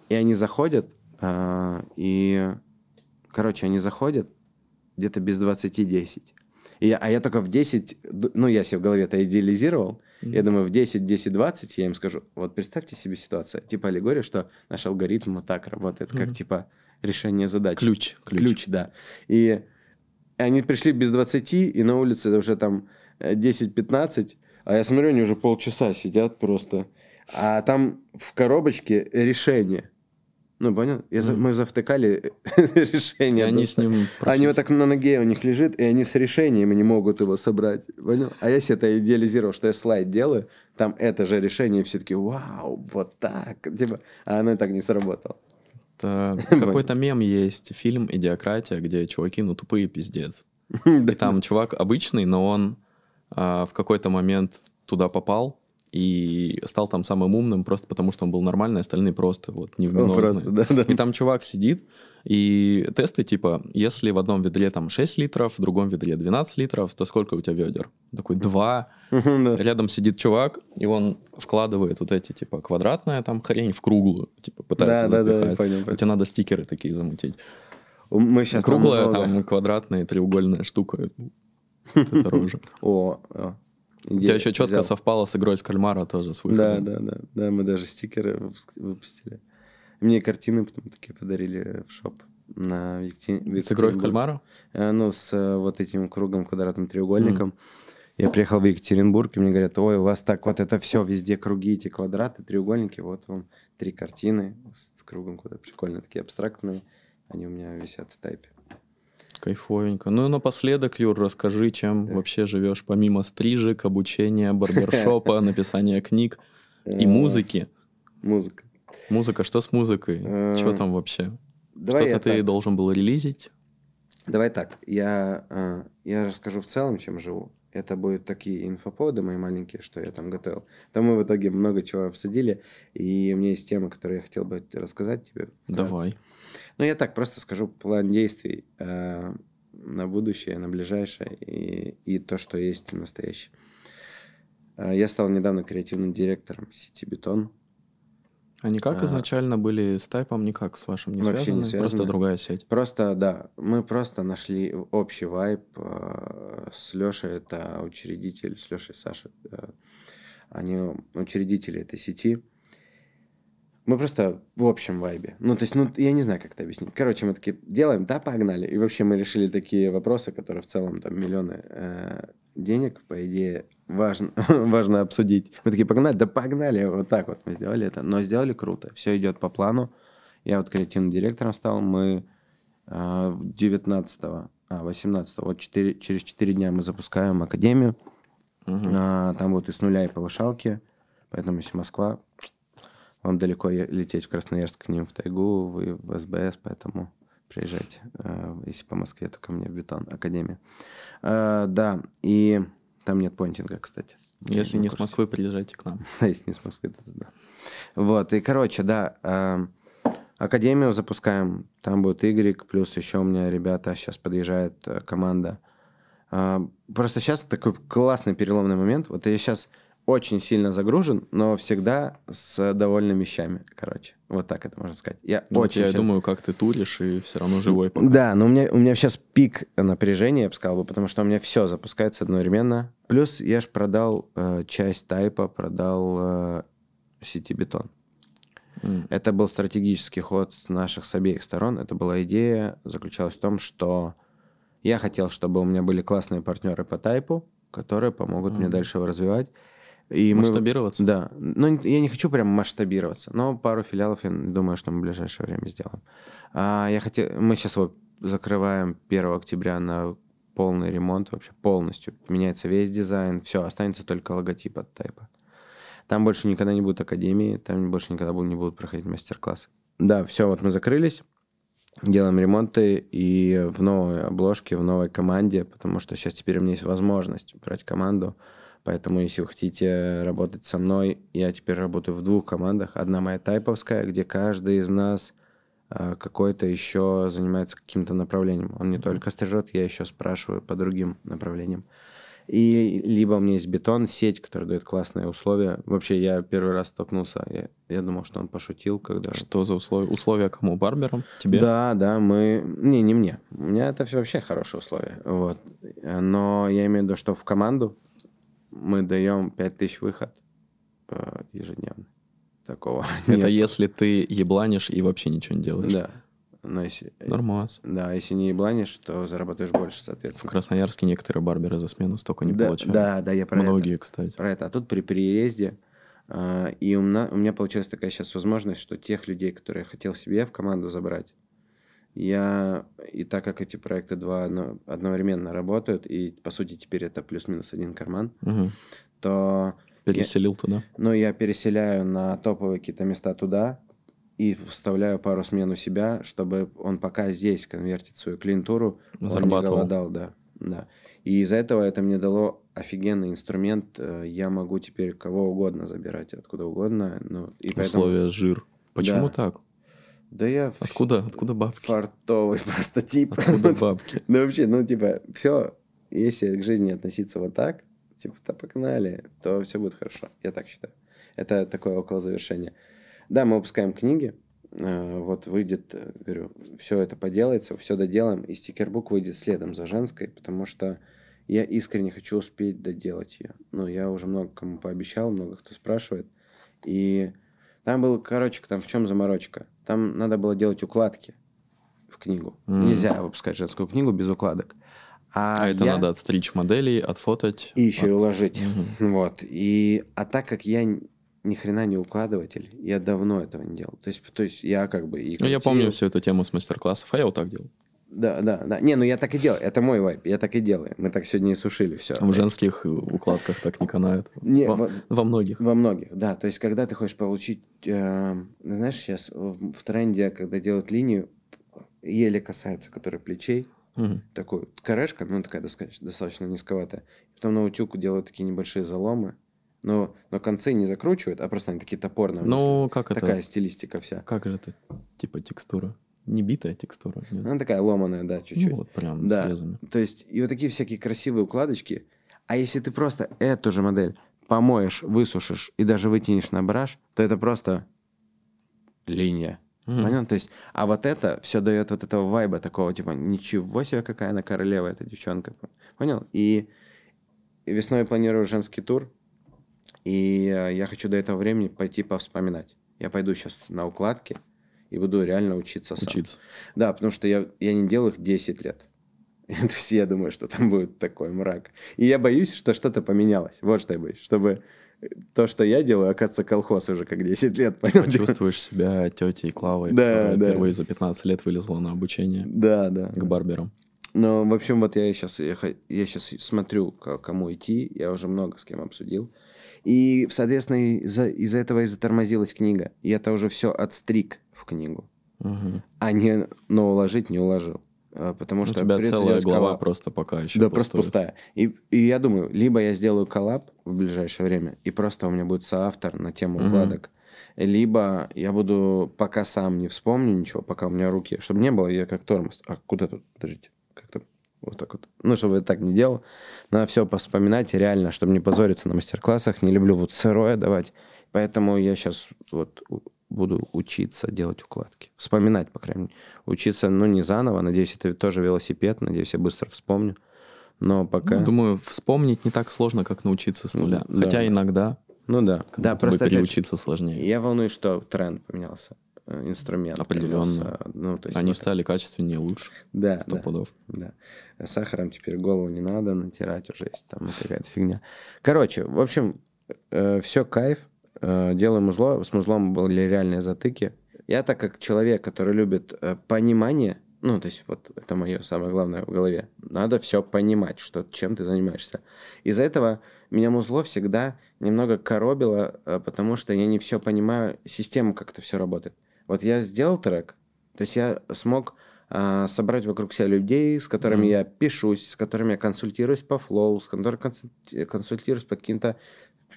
и они заходят, где-то без 20-10. А я только в 10, ну, я себе в голове это идеализировал. Mm-hmm. Я думаю, в 10-10-20 я им скажу, вот представьте себе ситуацию, типа аллегория, что наш алгоритм вот так работает, как типа решение задачи. Ключ, да. И они пришли без 20, и на улице уже там 10-15, а я смотрю, они уже полчаса сидят просто. А там в коробочке решение. Ну, понятно? Мы завтыкали решение. Они с ним... Они вот так на ноге у них лежит, и они с решением не могут его собрать. Понял? А я себе это идеализировал, что я слайд делаю, там это же решение, и все таки вау, вот так. Типа, а оно и так не сработало. Какой-то мем есть, фильм «Идиократия», где чуваки, ну, тупые пиздец. И там чувак обычный, но он в какой-то момент туда попал, и стал там самым умным просто потому, что он был нормальный, остальные просто вот невменозные. Да. И там чувак сидит, и тесты типа, если в одном ведре там 6 литров, в другом ведре 12 литров, то сколько у тебя ведер? Такой 2. Рядом сидит чувак, и он вкладывает вот эти типа квадратная там хрень в круглую, типа пытается запихать. У тебя надо стикеры такие замутить. Мы сейчас круглая, там квадратная, треугольная штука. Это дороже. У тебя еще четко совпало с игрой с кальмара тоже с выходом. Да, мы даже стикеры выпустили. Мне картины потом такие подарили в шоп. С игрой в кальмара? Ну, с вот этим кругом, квадратным треугольником. Я приехал в Екатеринбург, и мне говорят, ой, у вас так вот это все, везде круги, эти квадраты, треугольники. Вот вам 3 картины с кругом, куда прикольно, такие абстрактные. Они у меня висят в Тайпе. Кайфовенько. Ну и напоследок, Юр, расскажи, чем вообще живешь, помимо стрижек, обучения, барбершопа, написания книг и музыки. Музыка. Что с музыкой? Что там вообще? Что-то ты должен был релизить? Давай так. Я расскажу в целом, чем живу. Это будут такие инфоповоды мои маленькие, что я там готовил. Там мы в итоге много чего обсудили. И у меня есть тема, которую я хотел бы рассказать тебе. Давай. Ну, я так просто скажу план действий на будущее, на ближайшее и то, что есть в настоящем. Я стал недавно креативным директором сети «Бетон». Они как изначально были с Тайпом, никак с вашим не связаны? Вообще не связаны. Просто другая сеть? Просто, да. Мы просто нашли общий вайб с Лешей, это учредитель, с Лешей и Сашей. Они учредители этой сети. Мы просто в общем вайбе. Ну, то есть, ну, я не знаю, как это объяснить. Короче, мы такие делаем, да, погнали. И вообще мы решили такие вопросы, которые в целом там миллионы денег, по идее, важно обсудить. Мы такие, погнали, да погнали. Вот так вот мы сделали это. Но сделали круто. Все идет по плану. Я вот креативным директором стал. Мы 18 вот через 4 дня мы запускаем академию. Там вот и с нуля, и повышалки. Поэтому если Москва... Вам далеко лететь в Красноярск к ним в тайгу, вы в СБС, поэтому приезжайте. Если по Москве, то ко мне в Бетон, академия. Да, и там нет понтинга, кстати. Если не с Москвы, приезжайте к нам. А если не с Москвы, то туда. Вот, и короче, да, академию запускаем. Там будет Игорь, плюс еще у меня ребята, сейчас подъезжает команда. Просто сейчас такой классный переломный момент. Вот я сейчас... очень сильно загружен, но всегда с довольными вещами, короче. Вот так это можно сказать. Я думаю, как ты туришь, и все равно живой пока. Да, но у меня сейчас пик напряжения, я бы сказал, потому что у меня все запускается одновременно. Плюс я же продал часть Тайпа, продал сети Бетон. Это был стратегический ход с наших с обеих сторон. Это была идея, заключалась в том, что я хотел, чтобы у меня были классные партнеры по Тайпу, которые помогут мне дальше его развивать. И масштабироваться? Да. Ну, я не хочу прям масштабироваться, но пару филиалов, я думаю, что мы в ближайшее время сделаем. Мы сейчас вот закрываем 1 октября на полный ремонт, вообще полностью. Меняется весь дизайн, все, останется только логотип от Тайпа. Там больше никогда не будет академии, там больше никогда не будут проходить мастер-классы. Да, все, вот мы закрылись, делаем ремонты и в новой обложке, в новой команде, потому что сейчас теперь у меня есть возможность брать команду. Поэтому, если вы хотите работать со мной, я теперь работаю в 2 командах. Одна моя тайповская, где каждый из нас какой-то еще занимается каким-то направлением. Он не только стрижет, я еще спрашиваю по другим направлениям. И либо у меня есть Бетон, сеть, которая дает классные условия. Вообще, я первый раз столкнулся, я думал, что он пошутил, когда... Что за условия? Условия кому? Барберам? Тебе? Да, мы... Не мне. У меня это все вообще хорошие условия. Вот. но я имею в виду, что в команду мы даем 5000 выход ежедневно. Такого нет. Это если ты ебланишь и вообще ничего не делаешь. Да. Но если, нормас. Да, если не ебланишь, то заработаешь больше, соответственно. В Красноярске некоторые барберы за смену столько не получают. Да, да, я про Многие, кстати. Про это. А тут при переезде, и у меня получилась такая сейчас возможность, что тех людей, которые я хотел себе в команду забрать, и так как эти проекты два одновременно работают, и, по сути, теперь это плюс-минус один карман, то... Переселил туда? Ну, я переселяю на топовые какие-то места туда и вставляю пару смен у себя, чтобы он пока здесь конвертит свою клиентуру, он не голодал, да. И из-за этого это мне дало офигенный инструмент. Я могу теперь кого угодно забирать, откуда угодно. Ну, и условия поэтому... жир. Почему так? Да я... Откуда бабки? Фартовый просто тип. Откуда бабки? Да вообще, ну типа, все, если к жизни относиться вот так, типа, да погнали, то все будет хорошо. Я так считаю. Это такое около завершения. Да, мы выпускаем книги. Вот выйдет, говорю, все это поделается, все доделаем. И стикербук выйдет следом за женской, потому что я искренне хочу успеть доделать ее. Ну, я уже много кому пообещал, много кто спрашивает. И там был, короче, там в чем заморочка? Там надо было делать укладки в книгу. Нельзя выпускать женскую книгу без укладок. А это надо отстричь моделей, отфотать. И еще и уложить. Вот. А так как я ни хрена не укладыватель, я давно этого не делал. То есть я как бы... Ну, я помню всю эту тему с мастер-классов, а я вот так делал. Да. Не, ну я так и делаю. Это мой вайп, я так и делаю. Мы так сегодня и сушили все. В женских укладках так не канает. Во многих. Во многих, да. То есть когда ты хочешь получить... Знаешь, сейчас в тренде, когда делают линию, еле касается, которой плечей, такой корешка, ну такая достаточно низковатая. Потом на утюг делают такие небольшие заломы, но концы не закручивают, а просто они такие топорные. Ну как это? Такая стилистика вся. Как же это? Типа текстура. Не битая текстура. Нет. Она такая ломаная, да, чуть-чуть. Ну вот прям с резами. То есть и вот такие всякие красивые укладочки. А если ты просто эту же модель помоешь, высушишь и даже вытянешь на браш, то это просто линия. Понятно? То есть, а вот это все дает вот этого вайба такого, типа, ничего себе, какая она королева, эта девчонка. Понял? И весной я планирую женский тур, и я хочу до этого времени пойти повспоминать. Я пойду сейчас на укладки и буду реально учиться сам. Да, потому что я не делал их 10 лет. Я думаю, что там будет такой мрак. И я боюсь, что что-то поменялось. Вот что я боюсь, чтобы... То, что я делаю, оказывается, колхоз уже как 10 лет. Понял? Чувствуешь себя тетей Клавой, которая впервые за 15 лет вылезла на обучение к барберам. Ну, в общем, вот я сейчас смотрю, кому идти. Я уже много с кем обсудил. И, соответственно, из-за этого и затормозилась книга. И это уже все отстриг в книгу. А не уложить не уложил. Потому что у тебя целая глава просто пока еще просто пустая. И я думаю, либо я сделаю коллаб в ближайшее время, и просто у меня будет соавтор на тему укладок, либо я буду, пока сам не вспомню ничего, пока у меня руки, чтобы не было, я как тормоз. А куда тут? Подождите. Как-то вот так вот. Ну, чтобы я так не делал. Надо все поспоминать, реально, чтобы не позориться на мастер-классах. Не люблю вот сырое давать. Поэтому я сейчас вот... буду учиться делать укладки. Вспоминать, по крайней мере. Учиться, ну, не заново. Надеюсь, это тоже велосипед. Надеюсь, я быстро вспомню. Но пока... Ну, думаю, вспомнить не так сложно, как научиться с нуля. Да. Хотя иногда... Ну да. Да, просто переучиться сложнее. Я волнуюсь, что тренд поменялся. Инструмент определенно. Поменялся. Ну, то есть они стали качественнее, лучше. Да. 100 пудов. Да. Сахаром теперь голову не надо натирать уже, если там какая-то фигня. Короче, в общем, все кайф. Делаем узло. С узлом были реальные затыки. Я так как человек, который любит понимание, ну, то есть вот это мое самое главное в голове, надо все понимать, что, чем ты занимаешься. Из-за этого меня музло всегда немного коробило, потому что я не все понимаю, систему, как это все работает. Вот я сделал трек, то есть я смог собрать вокруг себя людей, с которыми я пишусь, с которыми я консультируюсь по флоу, с которыми консультируюсь по каким-то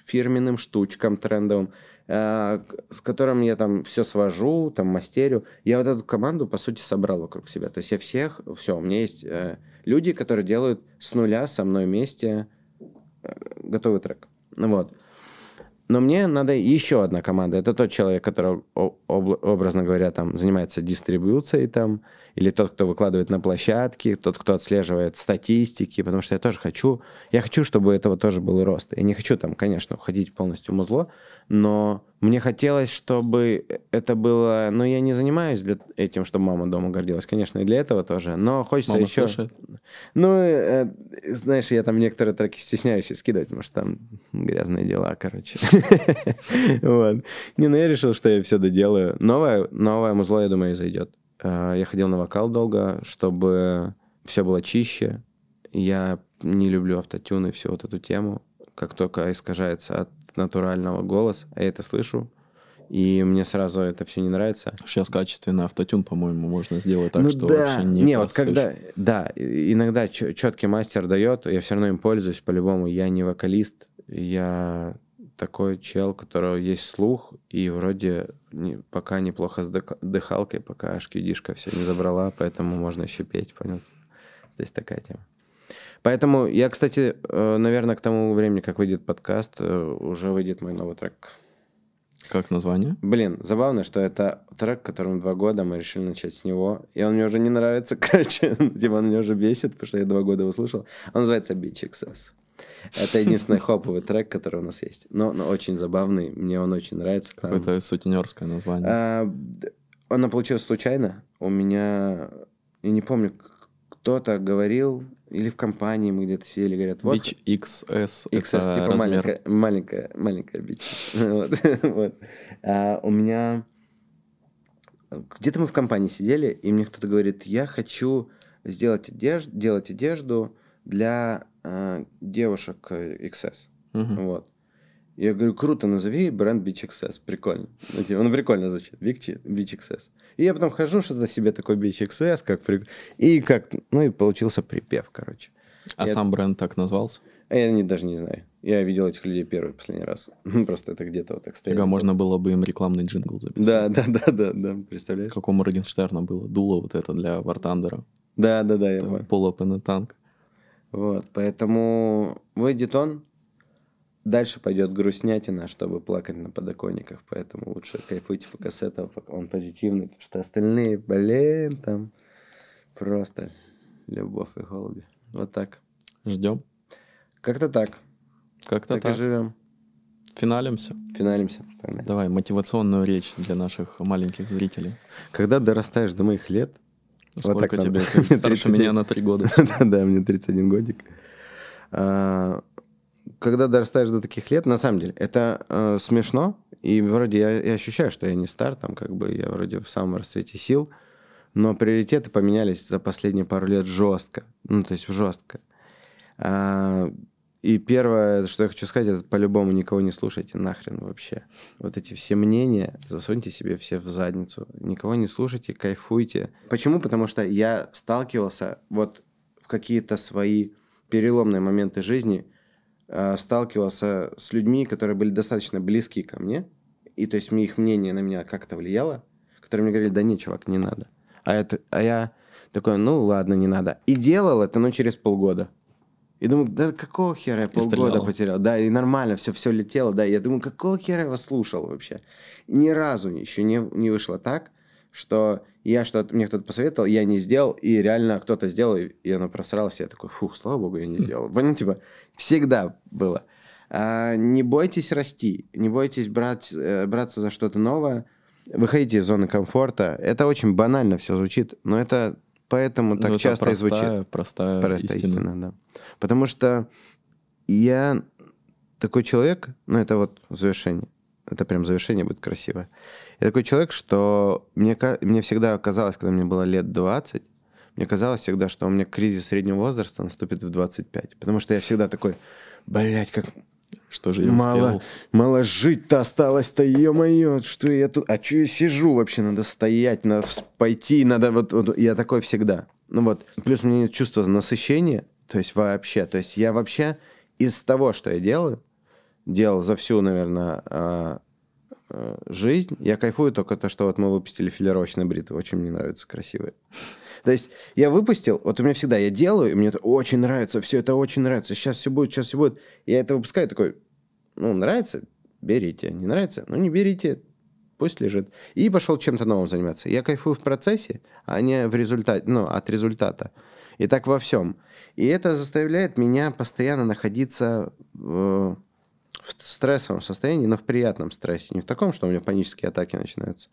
фирменным штучкам трендовым, с которым я там все свожу, там мастерю. Я вот эту команду, по сути, собрал вокруг себя. То есть я всех... Все, у меня есть люди, которые делают с нуля со мной вместе готовый трек. Вот. Но мне надо еще одна команда. Это тот человек, который, образно говоря, там, занимается дистрибуцией, там, или тот, кто выкладывает на площадке, тот, кто отслеживает статистики, потому что я тоже хочу... Я хочу, чтобы этого тоже был рост. Я не хочу, там, конечно, уходить полностью в музло, но мне хотелось, чтобы это было... Ну, я не занимаюсь этим, чтобы мама дома гордилась, конечно, и для этого тоже, но хочется мама еще... Слушает. Ну, знаешь, я там некоторые треки стесняюсь скидывать, потому что там грязные дела, короче. Не, ну я решил, что я все доделаю. Новое музло, я думаю, зайдет. Я ходил на вокал долго, чтобы все было чище. Я не люблю автотюн и всю вот эту тему. Как только искажается от натурального голос, я это слышу, и мне сразу это все не нравится. Сейчас качественный автотюн, по-моему, можно сделать так, ну, что да. Вообще не вот когда, да, иногда четкий мастер дает, я все равно им пользуюсь по-любому. Я не вокалист, я такой чел, у которого есть слух, и вроде пока неплохо с дыхалкой, пока аж кидишка все не забрала, поэтому можно еще петь, понял? Здесь такая тема. Поэтому я, кстати, наверное, к тому времени, как выйдет подкаст, уже выйдет мой новый трек. Как название? Блин, забавно, что это трек, которому 2 года, мы решили начать с него, и он мне уже не нравится, короче, типа он меня уже бесит, потому что я 2 года его слушал. Он называется BeachXS. Это единственный хоповый трек, который у нас есть. Но очень забавный, мне он очень нравится. Какое-то сутенерское название. Она получилась случайно. У меня, я не помню, кто-то говорил, или в компании мы где-то сидели, говорят, вот... BeachXS, это типа размер. Маленькая Beach. У меня... Где-то мы в компании сидели, и мне кто-то говорит, я хочу делать одежду для... девушек XS. Вот. Я говорю, круто, назови бренд BeachXS. Прикольно. Он прикольно звучит. BeachXS. И я потом хожу, что-то себе такой BeachXS, и получился припев, короче. А сам бренд так назвался? Я даже не знаю. Я видел этих людей первый, последний раз. Просто это где-то вот так стояло. Можно было бы им рекламный джингл записать. Да. Представляешь? Какому Роденштерна было дуло вот это для War Thunder. Да. Полуопенный танк. Вот, поэтому выйдет он, дальше пойдет грустнятина, чтобы плакать на подоконниках, поэтому лучше кайфуйте пока с этого, пока он позитивный, потому что остальные, блин, там просто любовь и голуби. Вот так. Ждем. Как-то так. Как-то так. Так и живем. Финалимся. Погнали. Давай, мотивационную речь для наших маленьких зрителей. Когда дорастаешь до моих лет, сколько вот так тебе? Ты старше меня на 3 года. Да, мне 31 годик. Когда дорастаешь до таких лет, на самом деле, это смешно. И вроде я ощущаю, что я не стар, там как бы я вроде в самом расцвете сил. Но приоритеты поменялись за последние пару лет жестко. Ну, то есть жестко. И первое, что я хочу сказать, это по-любому никого не слушайте нахрен вообще. Вот эти все мнения засуньте себе все в задницу. Никого не слушайте, кайфуйте. Почему? Потому что я сталкивался вот в какие-то свои переломные моменты жизни, сталкивался с людьми, которые были достаточно близки ко мне, и то есть их мнение на меня как-то влияло, которые мне говорили, да не, чувак, не надо. А я такой, ну ладно, не надо. И делал это, но через полгода. И думаю, да какого хера я полгода потерял? Да, и нормально, все летело. Да, я думаю, какого хера я вас слушал вообще? Ни разу еще не вышло так, что мне кто-то посоветовал, я не сделал, и реально кто-то сделал, и оно просралось. Я такой, фух, слава богу, я не сделал. Понимаете, типа, всегда было. Не бойтесь расти, не бойтесь браться за что-то новое. Выходите из зоны комфорта. Это очень банально все звучит, но это... Поэтому так часто простая, и звучит. Простая истина, да. Потому что я такой человек, это вот завершение. Это прям завершение будет красиво. Я такой человек, что мне всегда казалось, когда мне было лет 20, мне казалось всегда, что у меня кризис среднего возраста наступит в 25. Потому что я всегда такой, блядь, как... Что же я мало жить-то осталось-то, ё-моё, что я тут... А чё я сижу вообще? Надо стоять, надо пойти, надо... Вот, я такой всегда. Плюс у меня нет чувства насыщения, то есть вообще. То есть я вообще из того, что я делал за всю, наверное, жизнь, я кайфую только то, что мы выпустили филировочные бритвы, очень мне нравятся, красивые. То есть я выпустил, у меня всегда, я делаю, и мне это очень нравится, все это очень нравится, сейчас все будет, я это выпускаю, такой, нравится, берите. Не нравится? Ну, не берите. Пусть лежит. И пошел чем-то новым заниматься. Я кайфую в процессе, а не в результате, ну, от результата. И так во всем. И это заставляет меня постоянно находиться в стрессовом состоянии, но в приятном стрессе. Не в таком, что у меня панические атаки начинаются,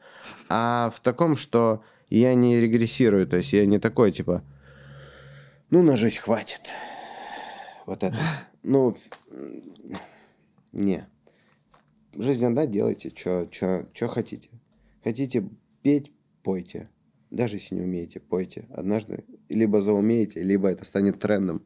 а в таком, что я не регрессирую. То есть я не такой, типа, ну, на жизнь хватит. Вот это. Ну, не. Жизнь одна, делайте, что хотите. Хотите петь, пойте. Даже если не умеете, пойте. Однажды либо заумеете, либо это станет трендом.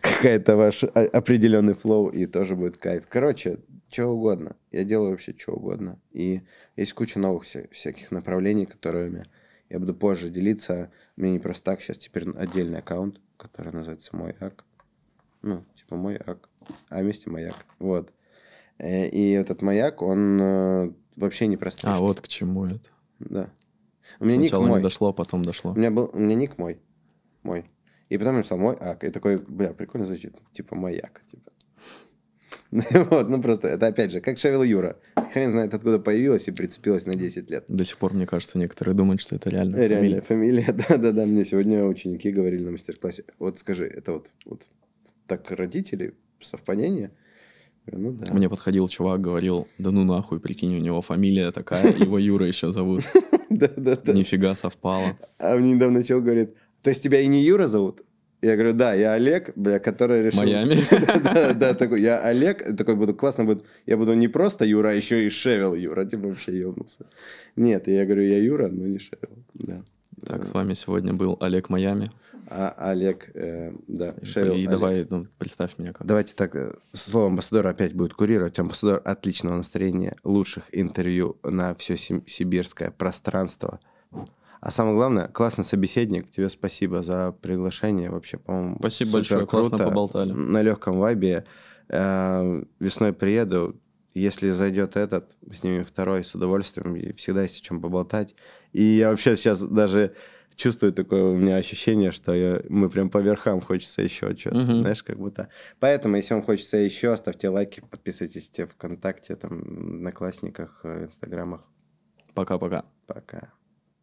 Какая-то ваш определенный флоу, и тоже будет кайф. Короче, что угодно. Я делаю вообще что угодно. И есть куча новых всяких направлений, которыми я буду позже делиться. У меня не просто так. Сейчас теперь отдельный аккаунт, который называется «Маяк». Ну, типа «Маяк». А вместе «Маяк». Вот. И этот «Маяк», он вообще не простой. А вот к чему это. Да. У меня сначала ник мой. Не дошло, а потом дошло. У меня ник мой. Мой. И потом я написал «Маяк». И такой, бля, прикольно звучит. Типа «Маяк». Типа. Вот, ну просто, это опять же, как Шевел Юра. Хрен знает, откуда появилась и прицепилась на 10 лет. До сих пор, мне кажется, некоторые думают, что это реальная фамилия. Фамилия, да-да-да. Мне сегодня ученики говорили на мастер-классе. Вот скажи, это вот так родители, совпадение? Ну, да. Мне подходил чувак, говорил, да ну нахуй, прикинь, у него фамилия такая, его Юра еще зовут. Да-да-да. Нифига совпало. А мне недавно чел говорит, то есть тебя и не Юра зовут? Я говорю, да, я Олег, бля, который решил... Майами. Да, такой, я Олег, такой буду, классно будет, я буду не просто Юра, а еще и Шевел Юра, типа вообще ебнулся. Нет, я говорю, я Юра, но не Шевел, да. Так, с вами сегодня был Олег Майами. А Олег, да, Шевел. И давай, ну, представь меня как. Давайте так, слово амбассадора опять будет курировать. Амбассадор отличного настроения, лучших интервью на все сибирское пространство. А самое главное, классный собеседник. Тебе спасибо за приглашение. Вообще, по-моему, спасибо большое, круто. Классно поболтали. На легком вайбе. Весной приеду. Если зайдет этот, снимем второй с удовольствием. И всегда есть о чем поболтать. И я вообще сейчас даже... Чувствую такое у меня ощущение, что мы прям по верхам хочется еще что-то, знаешь, как будто. Поэтому, если вам хочется еще, ставьте лайки, подписывайтесь в ВКонтакте, там, в Одноклассниках, в Инстаграмах. Пока-пока. Пока.